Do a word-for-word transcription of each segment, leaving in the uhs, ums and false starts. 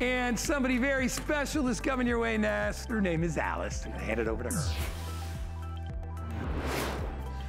And somebody very special is coming your way, Ness. Her name is Alyce. I hand it over to her.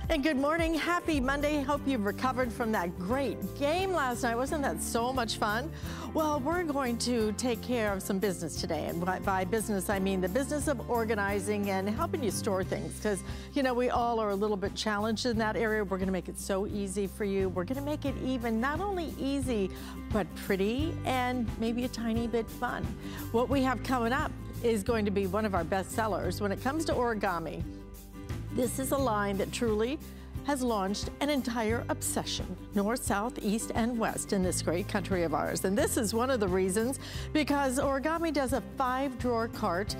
And good morning, happy Monday. Hope you've recovered from that great game last night. Wasn't that so much fun? Well, we're going to take care of some business today. And by business, I mean the business of organizing and helping you store things. Because, you know, we all are a little bit challenged in that area. We're gonna make it so easy for you. We're gonna make it even not only easy, but pretty and maybe a tiny bit fun. What we have coming up is going to be one of our best sellers when it comes to origami. This is a line that truly has launched an entire obsession, north, south, east, and west in this great country of ours. And this is one of the reasons, because Origami does a five-drawer cart,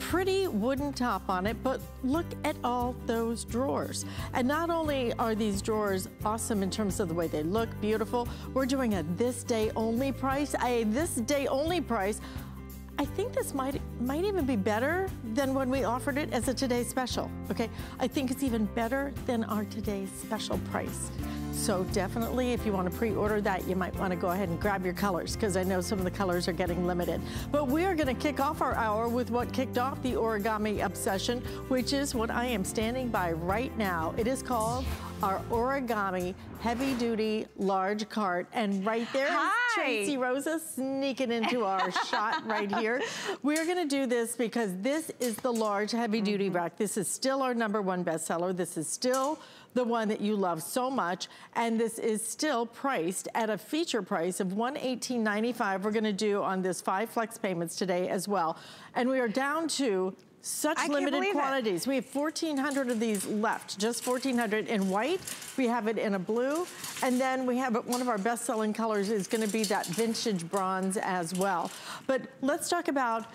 pretty wooden top on it, but look at all those drawers. And not only are these drawers awesome in terms of the way they look, beautiful, we're doing a this day only price, a this day only price. I think this might might even be better than when we offered it as a Today Special, okay? I think it's even better than our Today Special price. So definitely, if you want to pre-order that, you might want to go ahead and grab your colors, because I know some of the colors are getting limited. But we are going to kick off our hour with what kicked off the Origami obsession, which is what I am standing by right now. It is called our Origami Heavy Duty Large Cart. And right there Hi. is Tracy Rosa sneaking into our shot right here. We're gonna do this because this is the large heavy duty mm-hmm. rack. This is still our number one bestseller. This is still the one that you love so much. And this is still priced at a feature price of one hundred eighteen ninety-five. We're gonna do on this five flex payments today as well. And we are down to such I limited quantities. It. We have fourteen hundred of these left, just fourteen hundred in white. We have it in a blue. And then we have it, one of our best selling colors is gonna be that vintage bronze as well. But let's talk about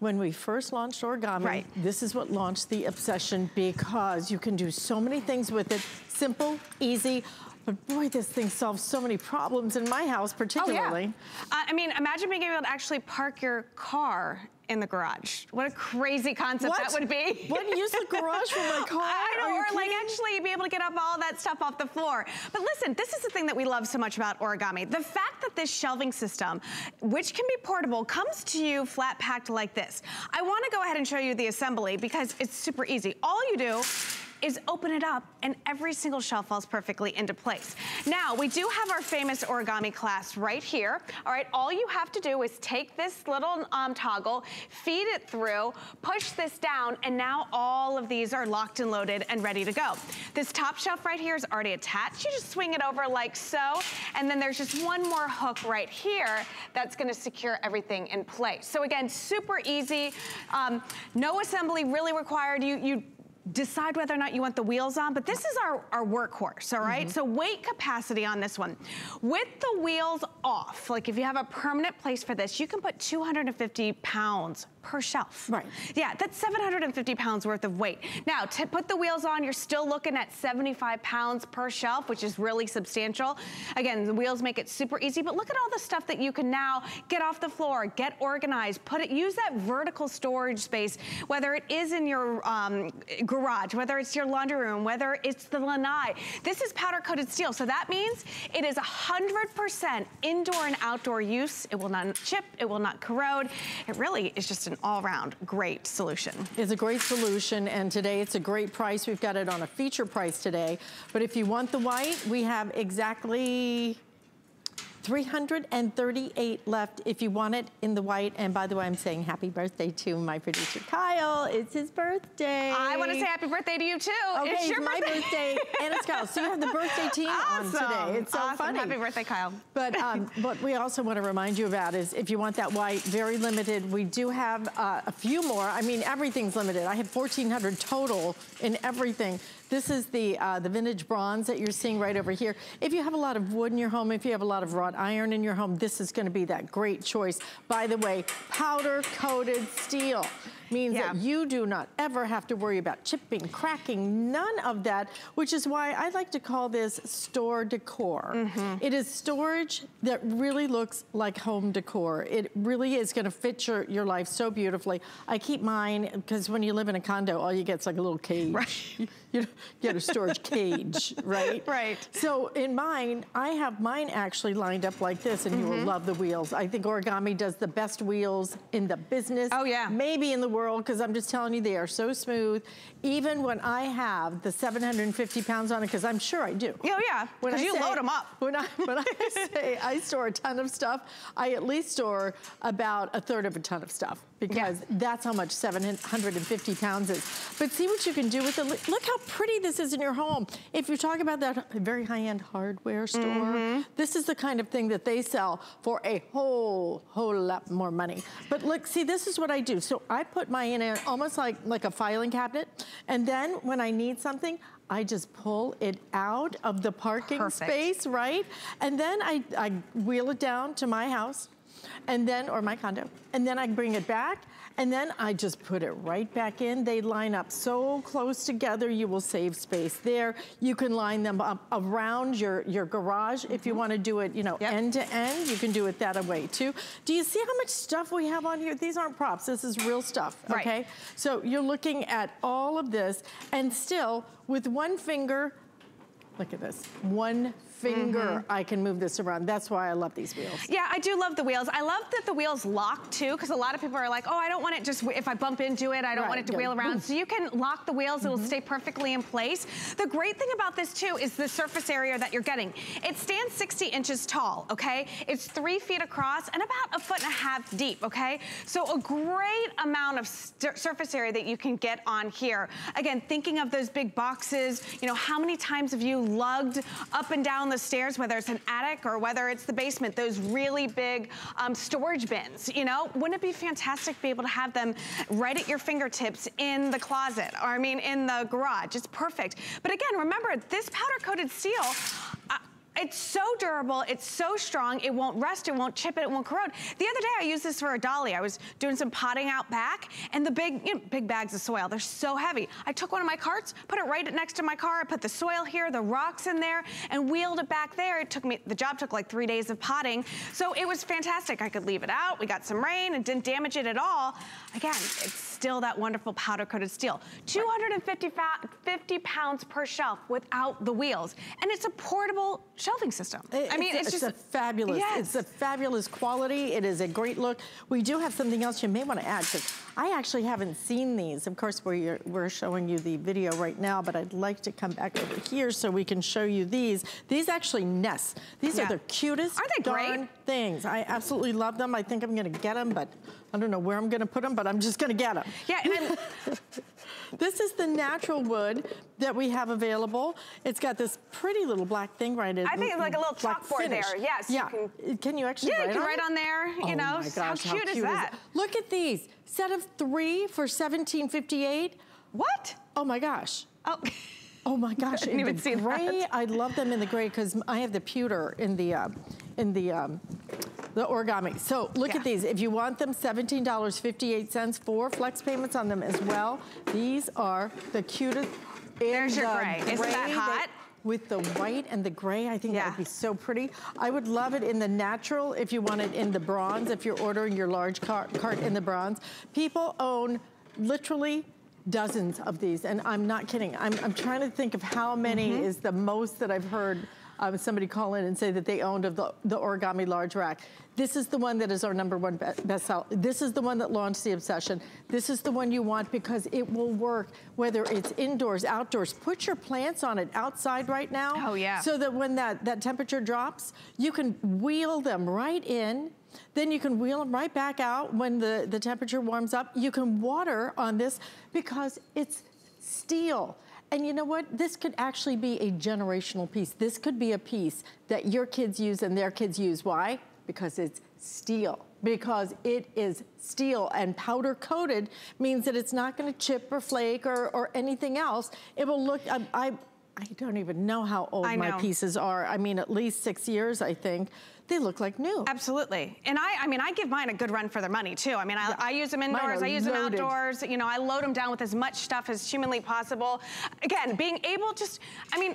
when we first launched Origami, right. This is what launched the obsession, because you can do so many things with it, simple, easy. But boy, this thing solves so many problems in my house, particularly. Oh, yeah. uh, I mean, imagine being able to actually park your car in the garage. What a crazy concept what? that would be. Wouldn't use the garage for my car. I know, or kidding? Like actually be able to get up all that stuff off the floor. But listen, this is the thing that we love so much about Origami. The fact that this shelving system, which can be portable, comes to you flat packed like this. I wanna go ahead and show you the assembly because it's super easy. All you do is open it up and every single shelf falls perfectly into place. Now, we do have our famous Origami clasp right here. All right, all you have to do is take this little um, toggle, feed it through, push this down, and now all of these are locked and loaded and ready to go. This top shelf right here is already attached. You just swing it over like so, and then there's just one more hook right here that's gonna secure everything in place. So again, super easy. Um, no assembly really required. You, you decide whether or not you want the wheels on, but this is our, our workhorse, all right? Mm-hmm. So weight capacity on this one. With the wheels off, like if you have a permanent place for this, you can put two hundred fifty pounds per shelf. Right. Yeah, that's seven hundred fifty pounds worth of weight. Now, to put the wheels on, you're still looking at seventy-five pounds per shelf, which is really substantial. Again, the wheels make it super easy, but look at all the stuff that you can now get off the floor, get organized, put it, use that vertical storage space, whether it is in your um, garage, whether it's your laundry room, whether it's the lanai. This is powder coated steel, so that means it is one hundred percent indoor and outdoor use. It will not chip, it will not corrode. It really is just an all-round great solution. It's a great solution, and today it's a great price. We've got it on a feature price today, but if you want the white, we have exactly three hundred thirty-eight left if you want it in the white. And by the way, I'm saying happy birthday to my producer, Kyle. It's his birthday. I want to say happy birthday to you too. Okay, it's, your it's birthday. my birthday and it's Kyle. So you have the birthday team awesome. on today. It's so awesome. funny. Happy birthday, Kyle. But um, what we also want to remind you about is if you want that white, very limited. We do have uh, a few more. I mean, everything's limited. I have fourteen hundred total in everything. This is the uh, the vintage bronze that you're seeing right over here. If you have a lot of wood in your home, if you have a lot of wrought iron in your home, this is gonna be that great choice. By the way, powder coated steel. means yeah. that you do not ever have to worry about chipping, cracking, none of that, which is why I like to call this store decor. Mm-hmm. It is storage that really looks like home decor. It really is gonna fit your, your life so beautifully. I keep mine, because when you live in a condo, all you get is like a little cage. Right. You get a storage cage, right? Right. So in mine, I have mine actually lined up like this, and mm-hmm. you will love the wheels. I think Origami does the best wheels in the business. Oh yeah. Maybe in the world, because I'm just telling you, they are so smooth. Even when I have the seven hundred fifty pounds on it, because I'm sure I do. Oh yeah, because you say, load them up. When I, when I say I store a ton of stuff, I at least store about a third of a ton of stuff, because yeah. that's how much seven hundred fifty pounds is. But see what you can do with it. Look how pretty this is in your home. If you talk about that very high-end hardware store, mm-hmm. this is the kind of thing that they sell for a whole, whole lot more money. But look, see, this is what I do. So I put mine in a, almost like, like a filing cabinet, and then when I need something, I just pull it out of the parking Perfect. space, right? And then I, I wheel it down to my house, and then, or my condo, and then I bring it back, and then I just put it right back in. They line up so close together, you will save space there. You can line them up around your, your garage mm-hmm. if you wanna do it, you know, yep. end to end. You can do it that way too. Do you see how much stuff we have on here? These aren't props, this is real stuff, right. okay? So you're looking at all of this, and still, with one finger, look at this, one finger, mm-hmm. I can move this around. That's why I love these wheels. Yeah, I do love the wheels. I love that the wheels lock too, because a lot of people are like, oh, I don't want it just, if I bump into it, I don't right, want it to yeah. wheel around. So you can lock the wheels, mm-hmm. it'll stay perfectly in place. The great thing about this too is the surface area that you're getting. It stands sixty inches tall, okay? It's three feet across and about a foot and a half deep, okay? So a great amount of surface area that you can get on here. Again, thinking of those big boxes, you know, how many times have you lugged up and down the stairs, whether it's an attic or whether it's the basement, those really big um, storage bins, you know? Wouldn't it be fantastic to be able to have them right at your fingertips in the closet, or I mean in the garage? It's perfect. But again, remember, this powder-coated steel, uh, it's so durable, it's so strong, it won't rust, it won't chip, it, it won't corrode. The other day I used this for a dolly. I was doing some potting out back, and the big, you know, big bags of soil, they're so heavy. I took one of my carts, put it right next to my car, I put the soil here, the rocks in there, and wheeled it back there. It took me, the job took like three days of potting, so it was fantastic. I could leave it out, we got some rain, and didn't damage it at all. Again, it's still that wonderful powder-coated steel. two hundred fifty pounds per shelf without the wheels, and it's a portable shelving system. It, I mean, it's, it's, it's just a fabulous. Yes. It's a fabulous quality. It is a great look. We do have something else you may want to add, because I actually haven't seen these. Of course, we're, we're showing you the video right now, but I'd like to come back over here so we can show you these. These actually nest. These yeah. are the cutest are they darn great? things. I absolutely love them. I think I'm gonna get them, but I don't know where I'm gonna put them, but I'm just gonna get them. Yeah, and then this is the natural wood that we have available. It's got this pretty little black thing right in it. I think it's like a little chalkboard there. Yes. Yeah. You can, can you actually? Yeah, write you can on write it? on there. You oh know, my gosh, how, cute how cute is that? Is Look at these. Set of three for seventeen fifty-eight. What? Oh my gosh. Oh. Oh my gosh. I didn't even see gray, that. I love them in the gray, because I have the pewter in the uh, in the. Um, The Origami. So look yeah. at these. If you want them, seventeen fifty-eight, four flex payments on them as well. These are the cutest. There's your the gray. gray. Isn't that hot? That with the white and the gray, I think yeah. that would be so pretty. I would love it in the natural if you want it in the bronze, if you're ordering your large car cart in the bronze. People own literally dozens of these, and I'm not kidding. I'm, I'm trying to think of how many mm-hmm. is the most that I've heard Um, somebody call in and say that they owned of the, the Origami large rack. This is the one that is our number one be bestseller. This is the one that launched the obsession. This is the one you want, because it will work whether it's indoors, outdoors. Put your plants on it outside right now. Oh yeah. So that when that, that temperature drops, you can wheel them right in. Then you can wheel them right back out when the, the temperature warms up. You can water on this because it's steel. And you know what? This could actually be a generational piece. This could be a piece that your kids use and their kids use. Why? Because it's steel. Because it is steel, and powder coated means that it's not gonna chip or flake or, or anything else. It will look, I, I, I don't even know how old my pieces are. I mean, at least six years, I think. they look like new. Absolutely. And I, I mean, I give mine a good run for their money too. I mean, I, yeah. I use them indoors, I use them outdoors. You know, I load them down with as much stuff as humanly possible. Again, being able just, I mean,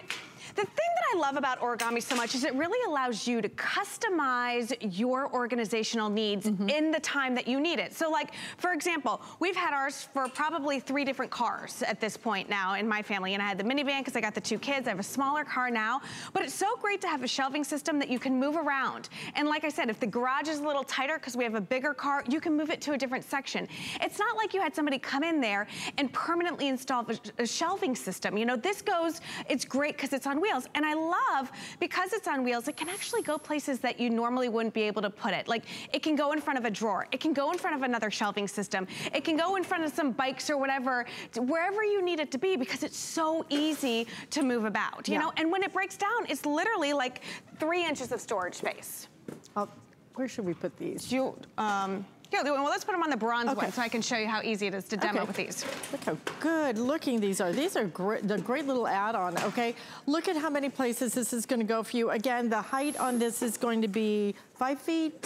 the thing that I love about Origami so much is it really allows you to customize your organizational needs mm-hmm. in the time that you need it. So like, for example, we've had ours for probably three different cars at this point now in my family. And I had the minivan because I got the two kids. I have a smaller car now. But it's so great to have a shelving system that you can move around. And like I said, if the garage is a little tighter because we have a bigger car, you can move it to a different section. It's not like you had somebody come in there and permanently install a shelving system. You know, this goes, it's great because it's on wheels. And I love, because it's on wheels, it can actually go places that you normally wouldn't be able to put it. Like, it can go in front of a drawer. It can go in front of another shelving system. It can go in front of some bikes or whatever, wherever you need it to be, because it's so easy to move about, you yeah. know? And when it breaks down, it's literally like three inches of storage space. I'll, where should we put these? You, um, yeah, well, let's put them on the bronze okay. one so I can show you how easy it is to demo okay. with these. Look how good looking these are. These are great, the great little add-on, okay? Look at how many places this is gonna go for you. Again, the height on this is going to be five feet?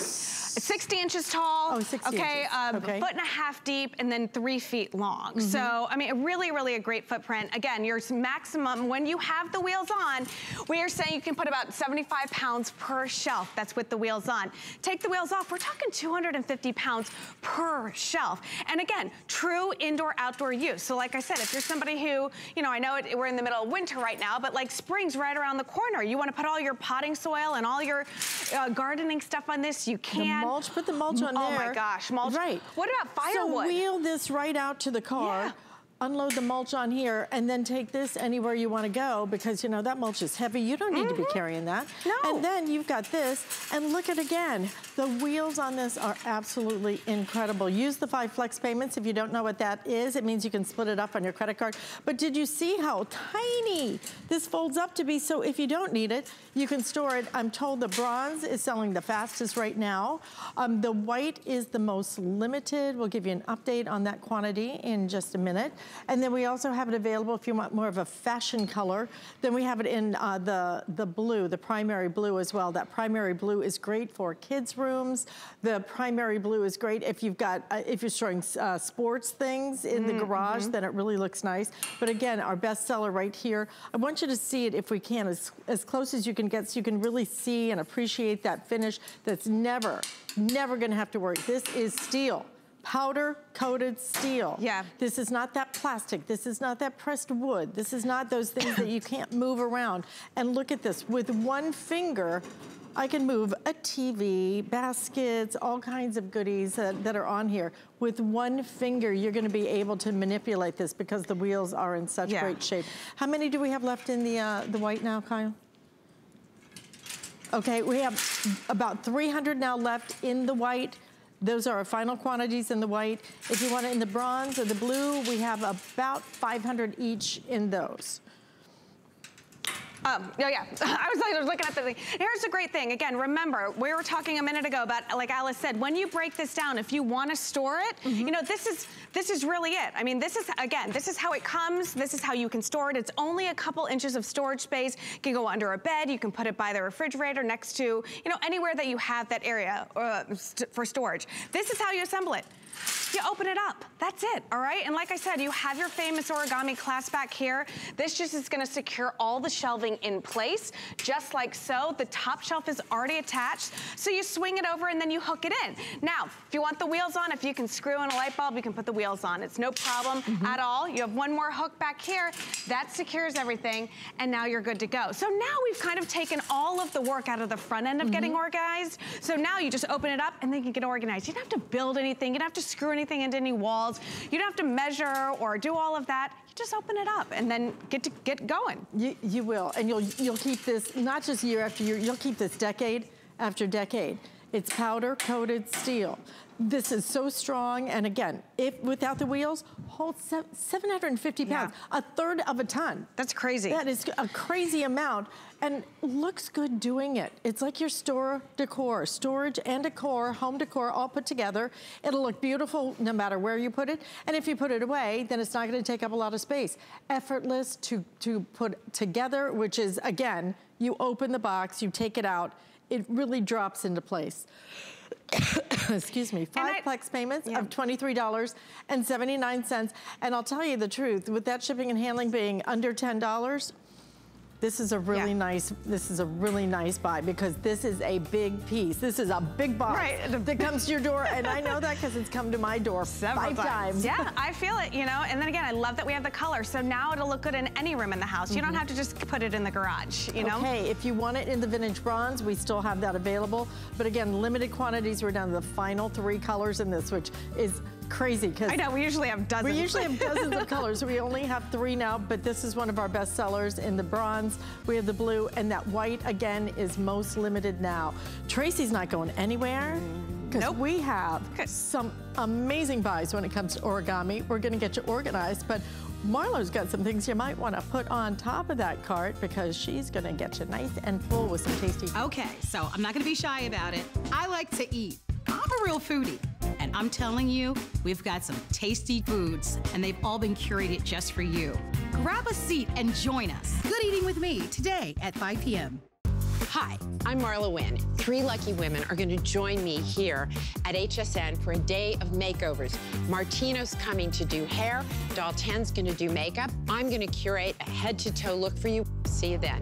sixty inches tall. Oh, sixty okay, inches. Um, okay, a foot and a half deep and then three feet long. Mm-hmm. So, I mean, really, really a great footprint. Again, your maximum, when you have the wheels on, we are saying you can put about seventy-five pounds per shelf. That's with the wheels on. Take the wheels off, we're talking two hundred fifty pounds per shelf. And again, true indoor-outdoor use. So like I said, if you're somebody who, you know, I know it, we're in the middle of winter right now, but like spring's right around the corner. You wanna put all your potting soil and all your uh, gardening stuff on this, you can. The mulch, put the mulch on oh there. Oh my gosh, mulch. Right. What about firewood? So wheel this right out to the car. Yeah. Unload the mulch on here and then take this anywhere you want to go because, you know, that mulch is heavy. You don't need mm-hmm. to be carrying that. No. And then you've got this. And look at again. The wheels on this are absolutely incredible. Use the five flex payments. If you don't know what that is, it means you can split it up on your credit card. But did you see how tiny this folds up to be? So if you don't need it, you can store it. I'm told the bronze is selling the fastest right now. Um, the white is the most limited. We'll give you an update on that quantity in just a minute. And then we also have it available if you want more of a fashion color. Then we have it in uh, the, the blue, the primary blue as well. That primary blue is great for kids' rooms. The primary blue is great if you've got, uh, if you're storing uh, sports things in mm-hmm. the garage, mm-hmm. then it really looks nice. But again, our bestseller right here. I want you to see it if we can, as, as close as you can get so you can really see and appreciate that finish that's never, never gonna have to worry. This is steel. Powder coated steel. Yeah. This is not that plastic. This is not that pressed wood. This is not those things that you can't move around. And look at this. With one finger, I can move a T V, baskets, all kinds of goodies that, that are on here. With one finger, you're gonna be able to manipulate this because the wheels are in such yeah. great shape. How many do we have left in the uh, the white now, Kyle? Okay, we have about three hundred now left in the white. Those are our final quantities in the white. If you want it in the bronze or the blue, we have about five hundred each in those. Um, oh yeah, I was, I was looking at the thing. Here's the great thing. Again, remember, we were talking a minute ago about, like Alyce said, when you break this down, if you want to store it, mm-hmm. you know, this is this is really it. I mean, this is, again, this is how it comes. This is how you can store it. It's only a couple inches of storage space. You can go under a bed. You can put it by the refrigerator next to, you know, anywhere that you have that area uh, st for storage. This is how you assemble it. You open it up, that's it, all right? And like I said, you have your famous Origami clasp back here. This just is gonna secure all the shelving in place, just like so. The top shelf is already attached, so you swing it over and then you hook it in. Now, if you want the wheels on, if you can screw in a light bulb, you can put the wheels on. It's no problem mm-hmm. at all. You have one more hook back here, that secures everything, and now you're good to go. So now we've kind of taken all of the work out of the front end of mm-hmm. getting organized, so now you just open it up and then you get organized. You don't have to build anything, you don't have to screw anything into any walls. You don't have to measure or do all of that. You just open it up and then get to get going. You, you will, and you'll you'll keep this not just year after year. You'll keep this decade after decade. It's powder coated steel. This is so strong, and again, if without the wheels, holds seven hundred fifty pounds, yeah. a third of a ton. That's crazy. That is a crazy amount, and looks good doing it. It's like your store decor, storage and decor, home decor, all put together. It'll look beautiful no matter where you put it, and if you put it away, then it's not gonna take up a lot of space. Effortless to, to put together, which is, again, you open the box, you take it out, it really drops into place. Excuse me, five I, plex payments yeah. of twenty-three dollars and seventy-nine cents. And I'll tell you the truth, with that shipping and handling being under ten dollars, this is a really yeah. nice, this is a really nice buy, because this is a big piece. This is a big box right. that comes to your door, and I know that because it's come to my door several five times. times. Yeah, I feel it, you know, and then again, I love that we have the color, so now it'll look good in any room in the house. You mm-hmm. don't have to just put it in the garage, you know? Okay, if you want it in the vintage bronze, we still have that available, but again, limited quantities. We're down to the final three colors in this, which is crazy, because I know we usually have dozens. We usually have dozens of colors. We only have three now, but this is one of our best sellers in the bronze. We have the blue, and that white again is most limited now. Tracy's not going anywhere, because nope. we have okay. some amazing buys when it comes to origami. We're going to get you organized, but Marlo's got some things you might want to put on top of that cart, because she's going to get you nice and full with some tasty food. Okay, so I'm not going to be shy about it. I like to eat. I'm a real foodie. And I'm telling you, we've got some tasty foods, and they've all been curated just for you. Grab a seat and join us. Good Eating with Me today at five p m Hi, I'm Marla Wynn. Three lucky women are going to join me here at H S N for a day of makeovers. Martino's coming to do hair. Dalton's going to do makeup. I'm going to curate a head-to-toe look for you. See you then.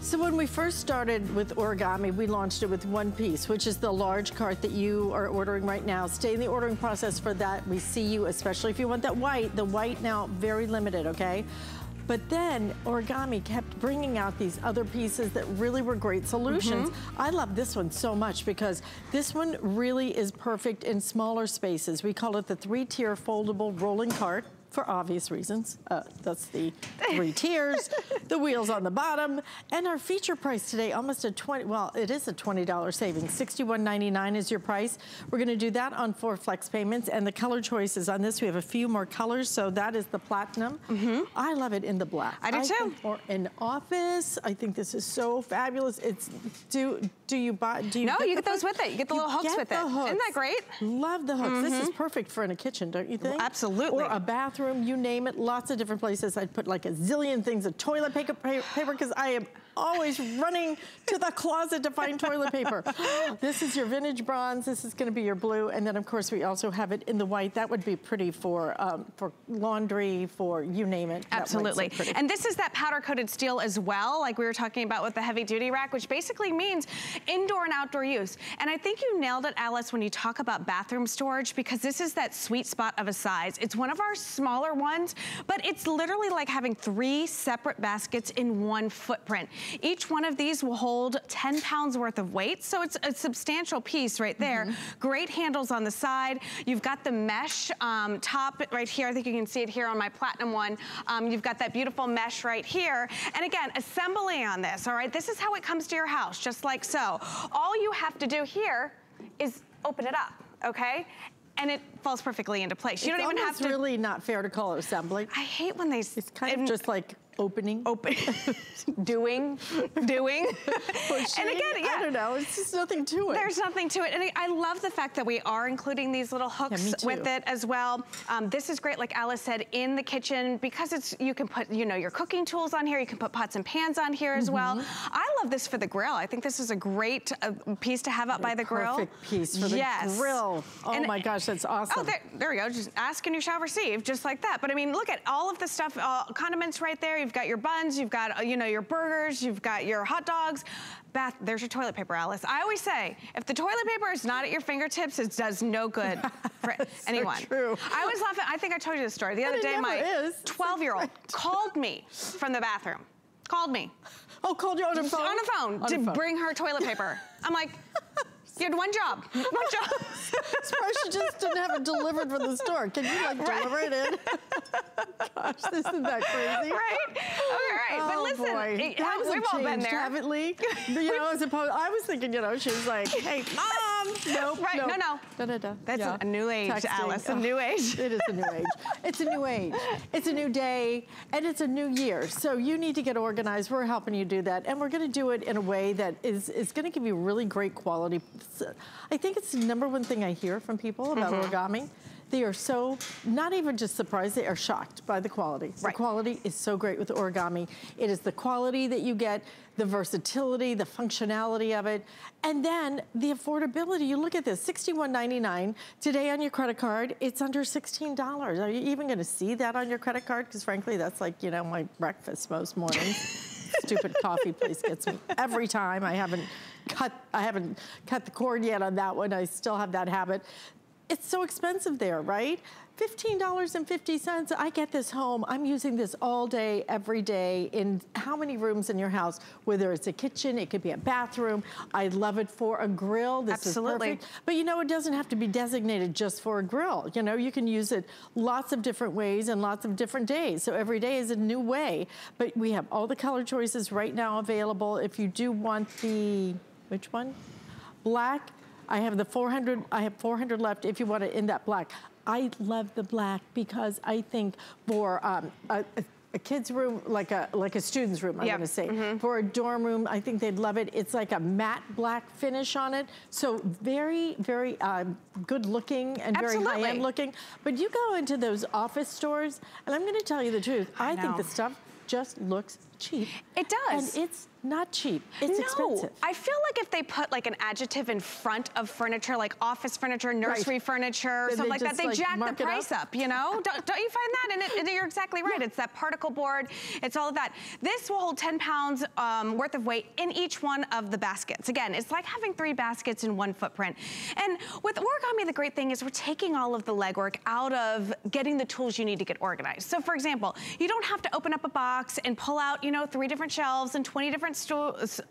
So when we first started with origami, we launched it with one piece, which is the large cart that you are ordering right now. Stay in the ordering process for that. We see you, especially if you want that white. The white now, very limited, okay? But then origami kept bringing out these other pieces that really were great solutions. Mm-hmm. I love this one so much, because this one really is perfect in smaller spaces. We call it the three-tier foldable rolling cart. For obvious reasons, uh, that's the three tiers, the wheels on the bottom, and our feature price today, almost a twenty. Well, it is a twenty dollar savings. sixty-one ninety-nine is your price. We're going to do that on four flex payments, and the color choices on this. We have a few more colors, so that is the platinum. Mm-hmm. I love it in the black. I do I too. For an office, I think this is so fabulous. It's do do you buy? Do you no, you get those with it. You get the you little hooks with it. Hooks. Isn't that great? Love the hooks. Mm-hmm. This is perfect for in a kitchen, don't you think? Well, absolutely. Or a bathroom. Room, you name it, lots of different places. I'd put like a zillion things of toilet paper, because I am always running to the closet to find toilet paper. This is your vintage bronze. This is gonna be your blue. And then of course we also have it in the white. That would be pretty for um, for laundry, for you name it. Absolutely. And this is that powder coated steel as well, like we were talking about with the heavy duty rack, which basically means indoor and outdoor use. And I think you nailed it, Alyce, when you talk about bathroom storage, because this is that sweet spot of a size. It's one of our smaller ones, but it's literally like having three separate baskets in one footprint. Each one of these will hold ten pounds worth of weight, so it's a substantial piece right there. Mm-hmm. Great handles on the side. You've got the mesh um, top right here. I think you can see it here on my platinum one. Um, you've got that beautiful mesh right here. And again, assembly on this, all right? This is how it comes to your house, just like so. All you have to do here is open it up, okay? And it falls perfectly into place. You it's don't even have to- It's really not fair to call it assembly. I hate when they- It's kind and, of just like- Opening. Open. doing. Doing. Pushing. And again, yeah. I don't know. It's just nothing to it. There's nothing to it. And I love the fact that we are including these little hooks yeah, with it as well. Um, this is great, like Alyce said, in the kitchen, because it's you can put, you know, your cooking tools on here. You can put pots and pans on here as mm-hmm. well. I love this for the grill. I think this is a great uh, piece to have up by the grill. Perfect piece for the yes. grill. Oh and my gosh, that's awesome. Oh, there, there we go. Just ask and you shall receive, just like that. But I mean, look at all of the stuff, uh, condiments right there. You've You've got your buns, you've got, you know, your burgers, you've got your hot dogs. Bath, there's your toilet paper, Alyce. I always say, if the toilet paper is not at your fingertips, it does no good for anyone. So true. I was laughing, I think I told you this story. The other day, my twelve-year-old called me from the bathroom. Called me. Oh, called you on a phone? On a phone, to bring her toilet paper. I'm like, You had one job. One job. Suppose she just didn't have it delivered from the store. Can you like right. deliver it in? Gosh, this isn't that crazy. Right? All right. Oh, but listen, boy. It, that we've all been there. Haven't we? You know, as opposed, I was thinking, you know, she was like, hey, mom. Nope. Right. Nope. No, no. Da, da, da. That's yeah. a new age, Texting. Alyce. Oh, a new age. It is a new age. It's a new age. It's a new day and it's a new year. So you need to get organized. We're helping you do that. And we're going to do it in a way that is, is going to give you really great quality. I think it's the number one thing I hear from people about mm-hmm. origami. They are so, not even just surprised, they are shocked by the quality. Right. The quality is so great with origami. It is the quality that you get, the versatility, the functionality of it, and then the affordability. You look at this, sixty-one ninety-nine. Today on your credit card, it's under sixteen dollars. Are you even gonna see that on your credit card? Because frankly, that's like, you know, my breakfast most mornings. Stupid coffee place gets me every time. I haven't cut, I haven't cut the cord yet on that one. I still have that habit. It's so expensive there, right? fifteen dollars and fifty cents, I get this home. I'm using this all day, every day, in how many rooms in your house? Whether it's a kitchen, it could be a bathroom. I love it for a grill. This Absolutely. Is perfect. But you know, it doesn't have to be designated just for a grill. You know, you can use it lots of different ways and lots of different days. So every day is a new way. But we have all the color choices right now available. If you do want the, which one? Black. I have the four hundred, I have four hundred left if you want it in that black. I love the black because I think for um, a, a kid's room, like a like a student's room, I yep. want to say. Mm-hmm. For a dorm room, I think they'd love it. It's like a matte black finish on it. So very, very uh, good looking and Absolutely. Very high-end looking. But you go into those office stores, and I'm going to tell you the truth. I, I think the stuff just looks cheap. It does. And it's not cheap, it's no, expensive. I feel like if they put like an adjective in front of furniture, like office furniture, nursery right. furniture, then something like that, they like jack the price up. up, you know? don't, don't you find that? And, it, and you're exactly right. Yeah. It's that particle board, it's all of that. This will hold ten pounds um, worth of weight in each one of the baskets. Again, it's like having three baskets in one footprint. And with origami, the great thing is we're taking all of the legwork out of getting the tools you need to get organized. So for example, you don't have to open up a box and pull out, you know, three different shelves and twenty different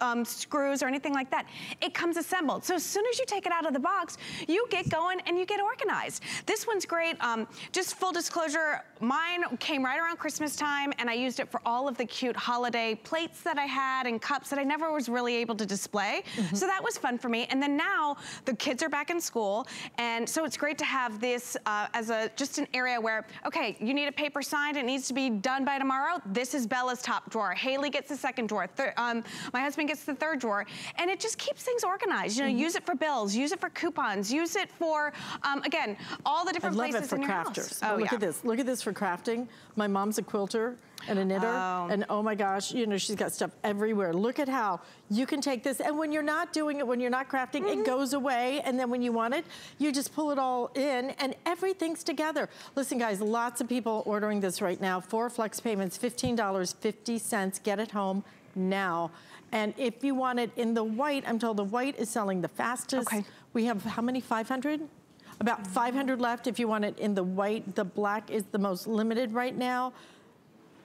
Um, screws or anything like that. It comes assembled. So as soon as you take it out of the box, you get going and you get organized. This one's great. Um, just full disclosure, mine came right around Christmas time and I used it for all of the cute holiday plates that I had and cups that I never was really able to display. Mm-hmm. So that was fun for me. And then now the kids are back in school, and so it's great to have this uh, as a just an area where, okay, you need a paper signed, it needs to be done by tomorrow. This is Bella's top drawer. Haley gets the second drawer. Third, um, Um, my husband gets the third drawer, and it just keeps things organized. You know, mm-hmm. use it for bills, use it for coupons, use it for, um, again, all the different places in your house. I love it for crafters. Oh, look yeah. at this. Look at this for crafting. My mom's a quilter and a knitter, oh. and oh my gosh, you know, she's got stuff everywhere. Look at how you can take this, and when you're not doing it, when you're not crafting, mm-hmm. it goes away, and then when you want it, you just pull it all in, and everything's together. Listen, guys, lots of people ordering this right now. Four flex payments, fifteen dollars and fifty cents. Get it home now. And if you want it in the white, I'm told the white is selling the fastest. Okay. We have how many, five hundred? About mm-hmm. five hundred left if you want it in the white. The black is the most limited right now,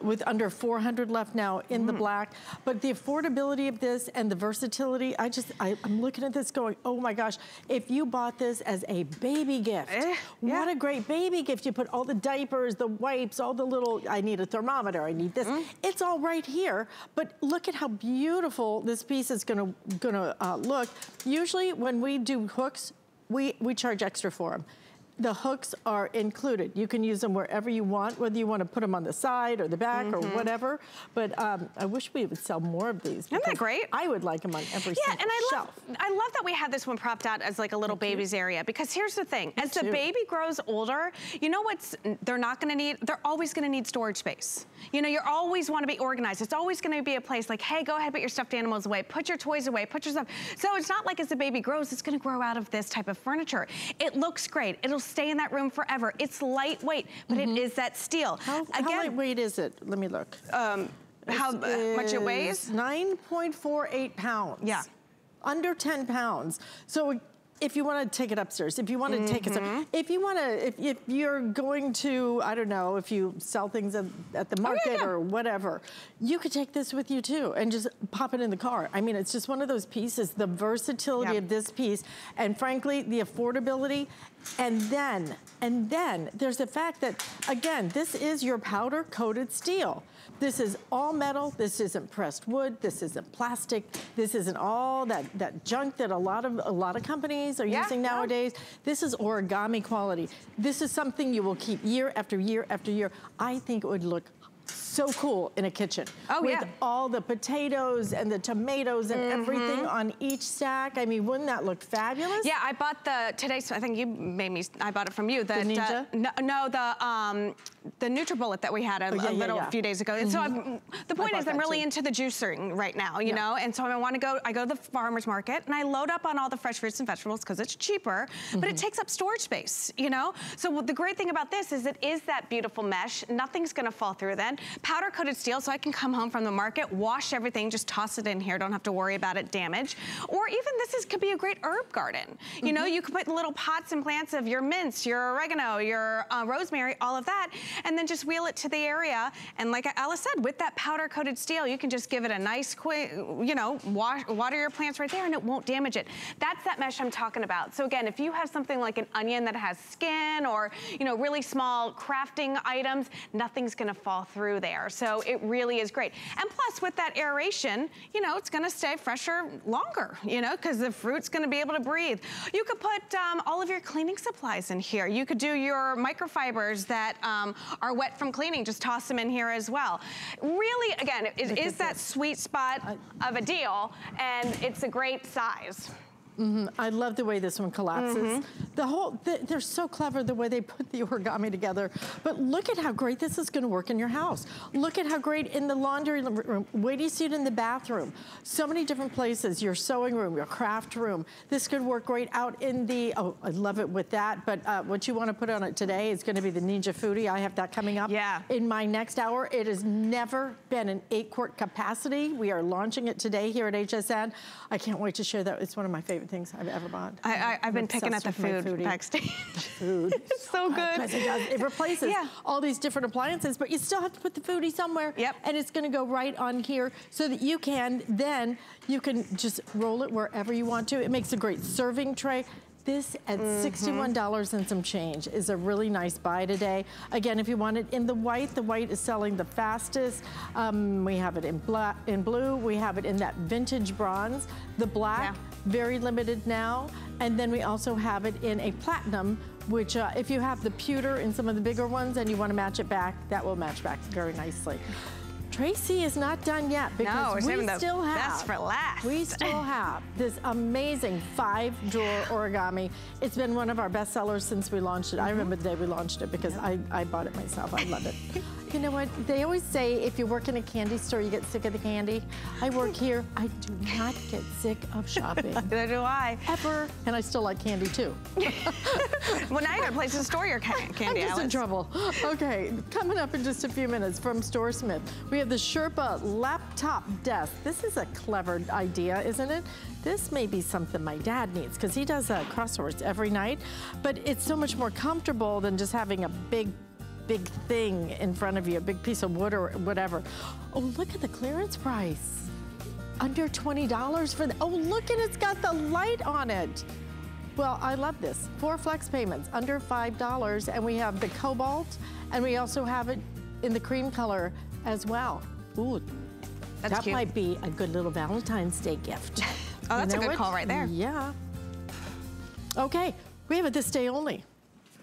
with under four hundred left now in mm. the black. But the affordability of this and the versatility, I just, I, I'm looking at this going, oh my gosh, if you bought this as a baby gift, eh, what yeah. a great baby gift. You put all the diapers, the wipes, all the little, I need a thermometer, I need this. Mm. It's all right here, but look at how beautiful this piece is gonna, gonna uh, look. Usually when we do hooks, we, we charge extra for them. The hooks are included. You can use them wherever you want, whether you want to put them on the side or the back mm-hmm. or whatever. But um, I wish we would sell more of these. Isn't that great? I would like them on every yeah, single and I shelf. Love, I love that we had this one propped out as like a little Me baby's too. Area, because here's the thing. Me as too. The baby grows older, you know what's, they're not going to need, they're always going to need storage space. You know, you always want to be organized. It's always going to be a place like, hey, go ahead, put your stuffed animals away, put your toys away, put your stuff. So it's not like as the baby grows, it's going to grow out of this type of furniture. It looks great. It'll stay in that room forever. It's lightweight, but mm-hmm. it is that steel. How, Again, how lightweight is it? Let me look. Um, how uh, much it weighs? nine point four eight pounds. Yeah. Under ten pounds. So if you want to take it upstairs, if you want to mm-hmm. take it, upstairs, if you want to, if, if you're going to, I don't know, if you sell things at, at the market oh, yeah, yeah. or whatever, you could take this with you too and just pop it in the car. I mean, it's just one of those pieces, the versatility yep. of this piece, and frankly, the affordability. And then, and then there's the fact that, again, this is your powder coated steel. This is all metal. This isn't pressed wood. This isn't plastic. This isn't all that, that junk that a lot of, a lot of companies are yeah, using nowadays. Yeah. This is origami quality. This is something you will keep year after year after year. I think it would look so cool in a kitchen. Oh, with yeah. all the potatoes and the tomatoes and mm-hmm. everything on each stack. I mean, wouldn't that look fabulous? Yeah, I bought the, today, so I think you made me, I bought it from you. The, the Ninja? The, no, no, the um, the Nutribullet that we had a, oh, yeah, a little yeah, yeah. few days ago. And mm-hmm. so I'm, the point is I'm really too. into the juicing right now, you yeah. know? And so I want to go, I go to the farmer's market and I load up on all the fresh fruits and vegetables because it's cheaper, mm-hmm. but it takes up storage space, you know? So the great thing about this is it is that beautiful mesh. Nothing's going to fall through then. Powder coated steel, so I can come home from the market, wash everything, just toss it in here, don't have to worry about it damage. Or even this is, could be a great herb garden. You mm-hmm. know, you could put little pots and plants of your mince, your oregano, your uh, rosemary, all of that, and then just wheel it to the area. And like Alyce said, with that powder coated steel, you can just give it a nice, quick, you know, wash, water your plants right there and it won't damage it. That's that mesh I'm talking about. So again, if you have something like an onion that has skin or, you know, really small crafting items, nothing's gonna fall through there. So it really is great. And plus with that aeration, you know, it's gonna stay fresher longer, you know, because the fruit's gonna be able to breathe. You could put um, all of your cleaning supplies in here. You could do your microfibers that um, are wet from cleaning, just toss them in here as well. Really, again, it is that sweet spot of a deal, and it's a great size. Mm-hmm. I love the way this one collapses. Mm-hmm. The whole, the, they're so clever the way they put the origami together. But look at how great this is going to work in your house. Look at how great in the laundry room. Wait till you see it in the bathroom. So many different places. Your sewing room, your craft room. This could work great out in the, oh, I love it with that. But uh, what you want to put on it today is going to be the Ninja Foodi. I have that coming up yeah. in my next hour. It has never been an eight quart capacity. We are launching it today here at H S N. I can't wait to share that. It's one of my favorite things I've ever bought. I, I, I've I'm been picking at the food backstage. The food. It's so, so good. It, does, it replaces yeah. all these different appliances, but you still have to put the foodie somewhere. Yep. And it's going to go right on here so that you can, then you can just roll it wherever you want to. It makes a great serving tray. This at mm-hmm. sixty-one dollars and some change is a really nice buy today. Again, if you want it in the white, the white is selling the fastest. Um, we have it in, black, in blue. We have it in that vintage bronze. The black, yeah. very limited now. And then we also have it in a platinum, which uh, if you have the pewter in some of the bigger ones and you want to match it back, that will match back very nicely. Tracy is not done yet because no, we still have best for last. We still have this amazing five drawer origami. It's been one of our best sellers since we launched it. Mm-hmm. I remember the day we launched it because yeah. I, I bought it myself. I love it. You know what? They always say if you work in a candy store, you get sick of the candy. I work here. I do not get sick of shopping. Neither do I. Ever. And I still like candy, too. Well, now you have a place to store your candy, I'm just Alyce. in trouble. Okay, coming up in just a few minutes from StoreSmith, we have the Sherpa laptop desk. This is a clever idea, isn't it? This may be something my dad needs because he does uh, crosswords every night. But it's so much more comfortable than just having a big big thing in front of you, a big piece of wood or whatever. Oh, look at the clearance price. Under twenty dollars for the, oh, look at it's got the light on it. Well, I love this. Four flex payments, under five dollars, and we have the cobalt, and we also have it in the cream color as well. Ooh, that's that cute. Might be a good little Valentine's Day gift. Oh, that's you know a good it? Call right there. Yeah. Okay, we have it this day only.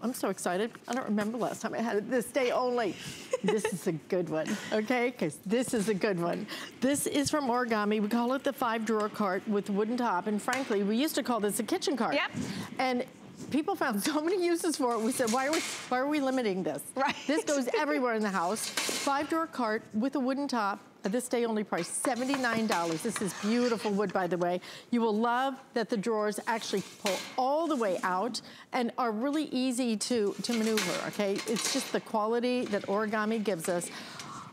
I'm so excited. I don't remember last time I had it this day only. This is a good one, okay? Because this is a good one. This is from Origami. We call it the five drawer cart with wooden top. And frankly, we used to call this a kitchen cart. Yep. And people found so many uses for it. We said, why are we, why are we limiting this? Right. This goes everywhere in the house. Five drawer cart with a wooden top. At this day only price, seventy-nine dollars. This is beautiful wood, by the way. You will love that the drawers actually pull all the way out and are really easy to, to maneuver, okay? It's just the quality that Origami gives us.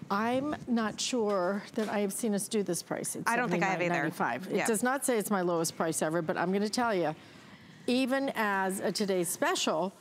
I'm not sure that I have seen us do this price. It's I don't think I have either. ninety-five. Yeah. It does not say it's my lowest price ever, but I'm gonna tell you, even as a today's special,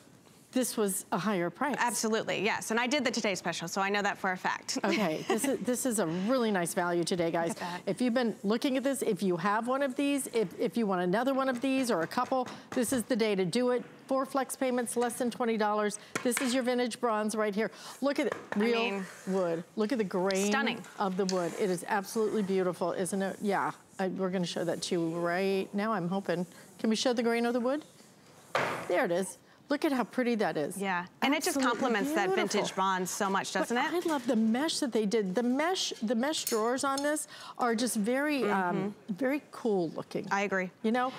this was a higher price. Absolutely, yes. And I did the Today Special, so I know that for a fact. Okay, this is, this is a really nice value today, guys. If you've been looking at this, if you have one of these, if, if you want another one of these or a couple, this is the day to do it. Four flex payments, less than twenty dollars. This is your vintage bronze right here. Look at it, real I mean, wood. Look at the grain stunning. of the wood. It is absolutely beautiful, isn't it? Yeah, I, we're gonna show that to you right now, I'm hoping. Can we show the grain of the wood? There it is. Look at how pretty that is. Yeah, and Absolutely it just complements beautiful. that vintage bronze so much, doesn't but it? I love the mesh that they did. The mesh, the mesh drawers on this are just very, mm-hmm. um, very cool looking. I agree. You know?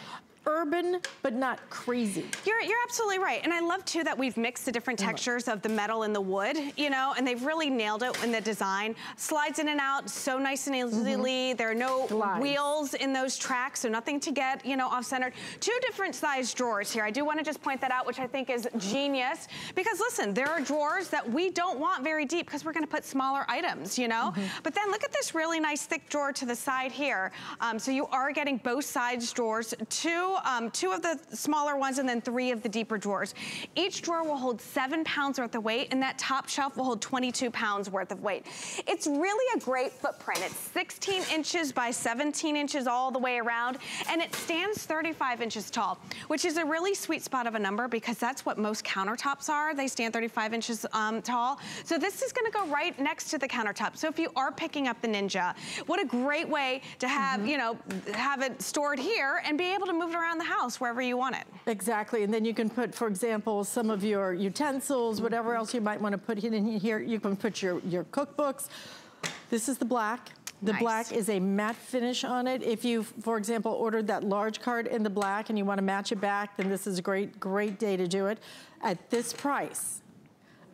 Urban, but not crazy. You're, you're absolutely right. And I love too that we've mixed the different textures of the metal and the wood, you know, and they've really nailed it in the design. Slides in and out so nice and easily. Mm-hmm. There are no Slides. wheels in those tracks, so nothing to get, you know, off-centered. Two different size drawers here. I do want to just point that out, which I think is genius. Because listen, there are drawers that we don't want very deep because we're going to put smaller items, you know. Mm-hmm. But then look at this really nice thick drawer to the side here. Um, so you are getting both sides drawers. Two Um, two of the smaller ones and then three of the deeper drawers. Each drawer will hold seven pounds worth of weight, and that top shelf will hold twenty-two pounds worth of weight. It's really a great footprint. It's sixteen inches by seventeen inches all the way around, and it stands thirty-five inches tall, which is a really sweet spot of a number because that's what most countertops are. They stand thirty-five inches um, tall. So this is gonna go right next to the countertop. So if you are picking up the Ninja, what a great way to have, mm-hmm. you know, have it stored here and be able to move it around around the house wherever you want it. Exactly, and then you can put, for example, some of your utensils, whatever else you might want to put in here. You can put your, your cookbooks. This is the black. The nice. black is a matte finish on it. If you, for example, ordered that large card in the black and you want to match it back, then this is a great, great day to do it. At this price,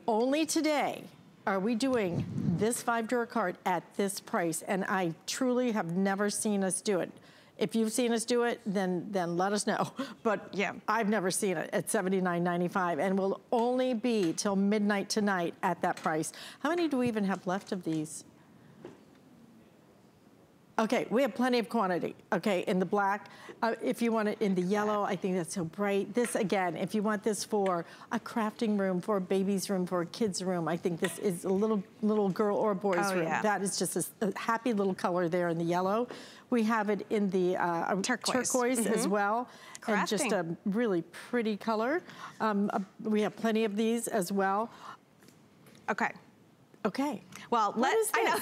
only today, are we doing this five-drawer card at this price, and I truly have never seen us do it. If you've seen us do it, then then let us know. But yeah, I've never seen it at seventy-nine ninety-five, and we'll only be till midnight tonight at that price. How many do we even have left of these? Okay, we have plenty of quantity. Okay, in the black, uh, if you want it in the yellow, I think that's so bright. This again, if you want this for a crafting room, for a baby's room, for a kid's room, I think this is a little little girl or boy's oh, room. Yeah. That is just a, a happy little color there in the yellow. We have it in the uh, turquoise, turquoise mm-hmm. as well. Crafting. And just a really pretty color. Um, uh, we have plenty of these as well. Okay. Okay. Well, let's, I know.